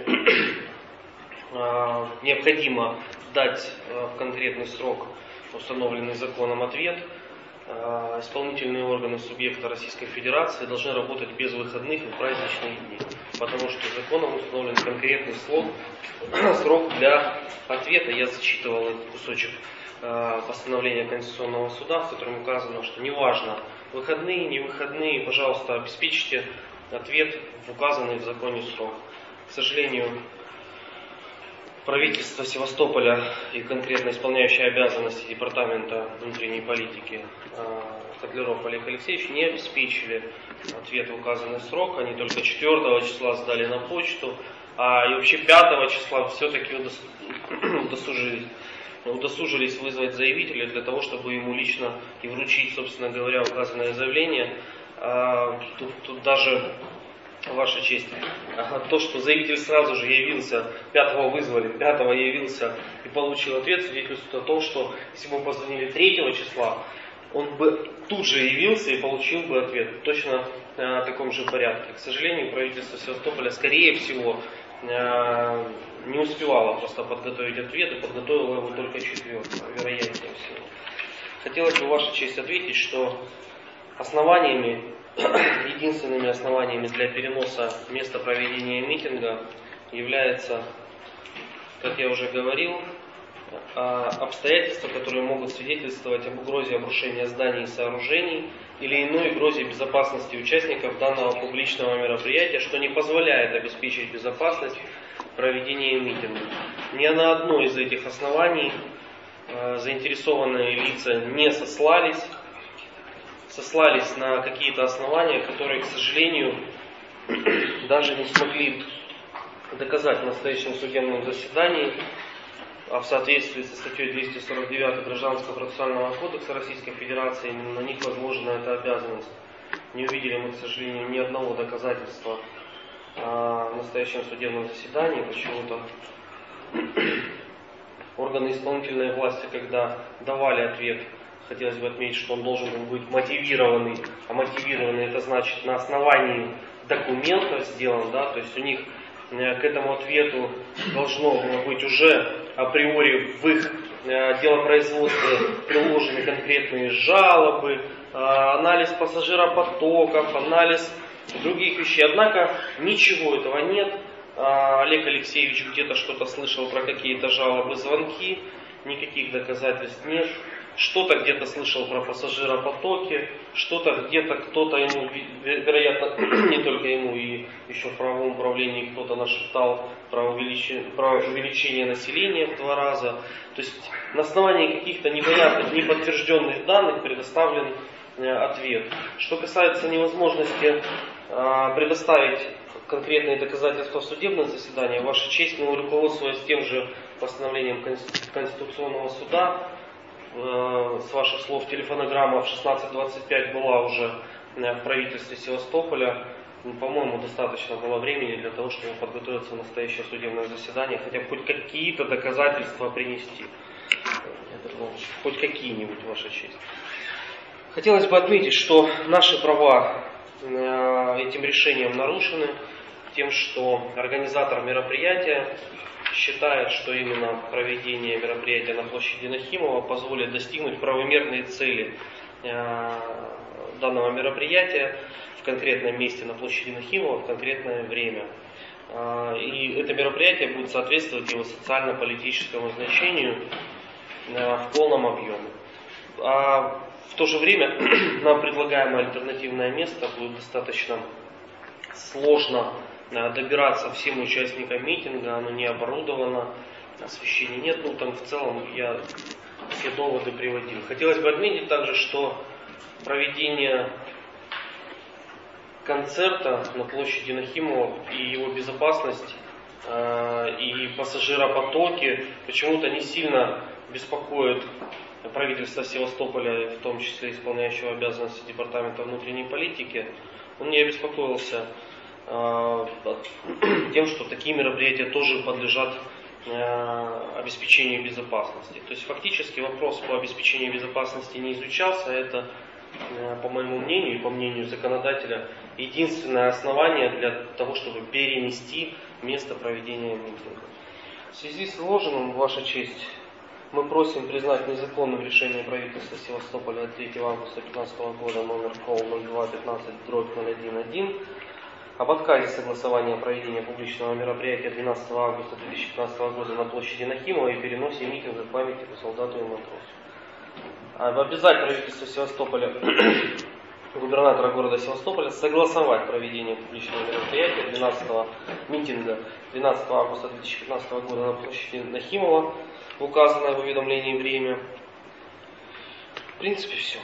необходимо дать в конкретный срок, установленный законом, ответ, исполнительные органы субъекта Российской Федерации должны работать без выходных и праздничные дни, потому что законом установлен конкретный срок для ответа. Я зачитывал этот кусочек постановления Конституционного суда, в котором указано, что неважно, выходные, не выходные, пожалуйста, обеспечьте ответ в указанный в законе срок. К сожалению, правительство Севастополя и конкретно исполняющие обязанности Департамента внутренней политики Котляров Олег Алексеевич не обеспечили ответ в указанный срок. Они только 4 числа сдали на почту, а и вообще 5 числа все-таки удосужились вызвать заявителя для того, чтобы ему лично и вручить, собственно говоря, указанное заявление. Тут даже, Ваша честь, то, что заявитель сразу же явился, 5-го вызвали, 5-го явился и получил ответ, свидетельствует о том, что если бы мы позвонили 3-го числа, он бы тут же явился и получил бы ответ точно в таком же порядке. К сожалению, правительство Севастополя, скорее всего, не успевала просто подготовить ответ и подготовила его только 4-го, вероятнее всего. Хотелось бы, Ваша честь, ответить, что единственными основаниями для переноса места проведения митинга является, как я уже говорил, обстоятельства, которые могут свидетельствовать об угрозе обрушения зданий и сооружений или иной угрозе безопасности участников данного публичного мероприятия, что не позволяет обеспечить безопасность проведения митинга. Ни на одно из этих оснований заинтересованные лица не сослались на какие-то основания, которые, к сожалению, даже не смогли доказать в настоящем судебном заседании, а в соответствии со статьей 249 Гражданского процессуального кодекса Российской Федерации на них возложена эта обязанность. Не увидели мы, к сожалению, ни одного доказательства в настоящем судебном заседании. Почему-то органы исполнительной власти, когда давали ответ, хотелось бы отметить, что он должен быть мотивированный. А мотивированный — это значит на основании документа сделан, да, то есть у них к этому ответу должно быть уже априори в их делопроизводстве приложены конкретные жалобы, анализ пассажиропотоков, анализ других вещей. Однако ничего этого нет. Олег Алексеевич где-то что-то слышал про какие-то жалобы, звонки, никаких доказательств нет. что-то где-то слышал про пассажиропотоки, что-то где-то кто-то ему, вероятно, не только ему, и еще в правовом управлении кто-то нашептал про увеличение населения в 2 раза. То есть на основании каких-то непонятных, неподтвержденных данных предоставлен ответ. Что касается невозможности предоставить конкретные доказательства судебного заседания, Ваша честь, мы, руководствуясь тем же постановлением Конституционного суда, с ваших слов телефонограмма в 16:25 была уже в правительстве Севастополя. По-моему, достаточно было времени для того, чтобы подготовиться в настоящее судебное заседание, хотя бы хоть какие-то доказательства принести. Хоть какие-нибудь, Ваша честь. Хотелось бы отметить, что наши права этим решением нарушены тем, что организатор мероприятия считает, что именно проведение мероприятия на площади Нахимова позволит достигнуть правомерной цели данного мероприятия в конкретном месте на площади Нахимова в конкретное время. И это мероприятие будет соответствовать его социально-политическому значению в полном объеме. А в то же время нам предлагаемое альтернативное место будет достаточно сложно добираться всем участникам митинга, оно не оборудовано, освещения нет, ну там в целом я все доводы приводил. Хотелось бы отметить также, что проведение концерта на площади Нахимова и его безопасность, и пассажиропотоки почему-то не сильно беспокоит правительство Севастополя, в том числе исполняющего обязанности Департамента внутренней политики. Он не обеспокоился тем, что такие мероприятия тоже подлежат обеспечению безопасности. То есть фактически вопрос по обеспечению безопасности не изучался. Это, по моему мнению и по мнению законодателя, единственное основание для того, чтобы перенести место проведения митинга. В связи с изложенным, Ваша честь, мы просим признать незаконным решение правительства Севастополя от 3 августа 2015 года номер КОЛ 0215/011 об отказе согласования проведения публичного мероприятия 12 августа 2015 года на площади Нахимова и переносе митинга в памяти по солдату и матросу. Обязать правительство Севастополя, губернатора города Севастополя, согласовать проведение публичного мероприятия 12 августа 2015 года на площади Нахимова в указанное в уведомлении время. В принципе, все.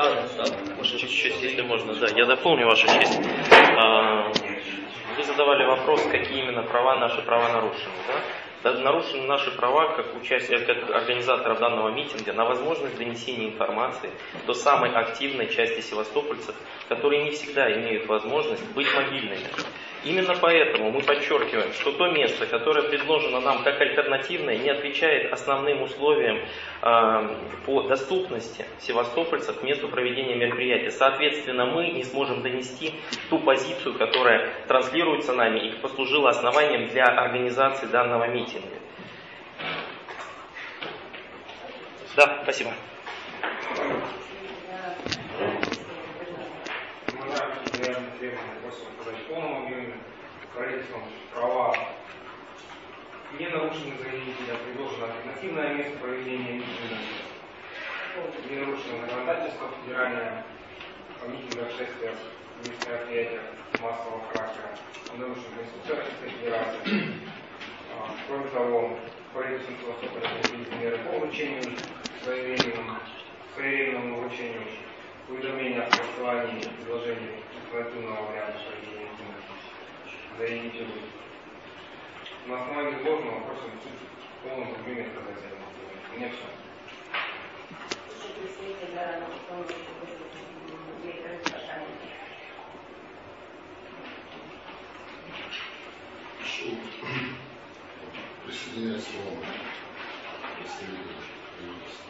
Если можно, да, я дополню, Вашу честь. Вы задавали вопрос, какие именно права, наши права нарушены. Да? Нарушены наши права как организаторов данного митинга на возможность донесения информации до самой активной части севастопольцев, которые не всегда имеют возможность быть мобильными. Именно поэтому мы подчеркиваем, что то место, которое предложено нам как альтернативное, не отвечает основным условиям по доступности севастопольцев к месту проведения мероприятия. Соответственно, мы не сможем донести ту позицию, которая транслируется нами и послужила основанием для организации данного митинга. Да, спасибо. Правительством права не нарушены заявителя, предложено альтернативное место проведения митинга, не нарушено законодательство федеральное о митингах, шествиях, мероприятиях массового характера, не нарушена Конституция Российской Федерации. Кроме того, правительство Севастополя предпринимает меры по вручению, своевременному вручению уведомления о согласовании и предложении альтернативного варианта проведения митинга. На основании изложенного просим суд в полном объеме отказать от меня. Все. Присоединяю слово представителю правительства.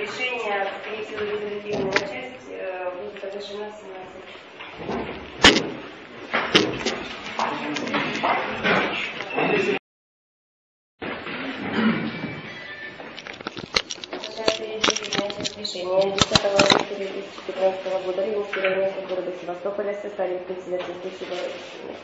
Решение третьего резолютивного часть будет соглашена в 17. Решение 2015 года римский районный суд города Севастополя в составе председателя случаева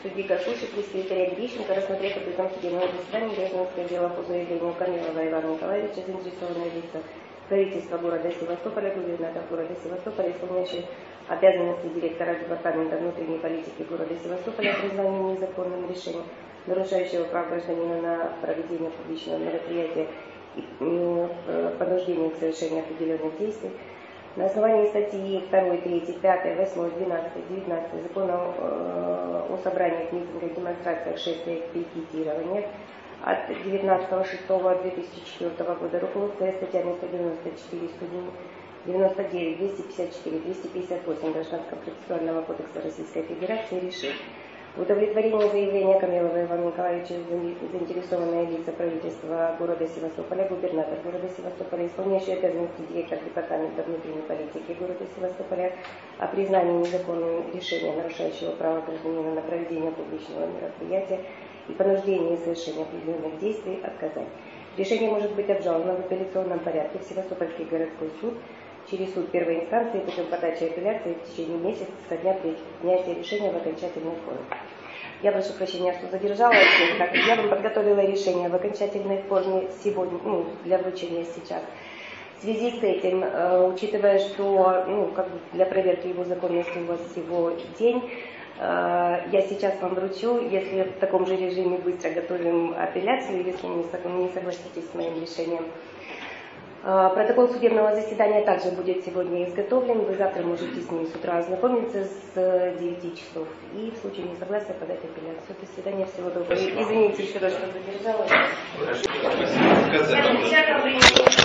судьи Гашуши, пресс-секретаря Грищенко рассмотрев при том судебного заседания гражданское дело по заявлению Камила Ивана Николаевича, заинтересованные лица правительства города Севастополя, губернатор города Севастополя, исполняющий обязанности директора Департамента внутренней политики города Севастополя о признании незаконным решением, нарушающего прав гражданина на проведение публичного мероприятия и понуждение к совершению определенных действий. На основании статьи 2, 3, 5, 8, 12, 19 Закона о собраниях, митингах, демонстрациях, шествиях, пикетированиях от 19.06.2004 года руководствуясь статьями 194, 199, 254, 258 Гражданского процессуального кодекса Российской Федерации решил: в удовлетворении заявления Камилова Ивана Николаевича заинтересованные лица правительства города Севастополя, губернатор города Севастополя, исполняющий обязанности директор Департамента внутренней политики города Севастополя о признании незаконным решения, нарушающего право гражданина на проведение публичного мероприятия и понуждение совершения определенных действий, отказать. Решение может быть обжаловано в апелляционном порядке в Севастопольский городской суд через суд первой инстанции путем подачи апелляции в течение месяца со дня принятия решения в окончательной форме. Я прошу прощения, что задержалась. Я вам подготовила решение в окончательной форме сегодня, для вручения сейчас. В связи с этим, учитывая, что для проверки его законности у вас всего день, я сейчас вам вручу, если в таком же режиме быстро готовим апелляцию, если не согласитесь с моим решением. Протокол судебного заседания также будет сегодня изготовлен. Вы завтра можете с ним с утра ознакомиться с 9 часов. И в случае несогласия подать апелляцию. До свидания, всего доброго. Извините еще раз, что задержалась.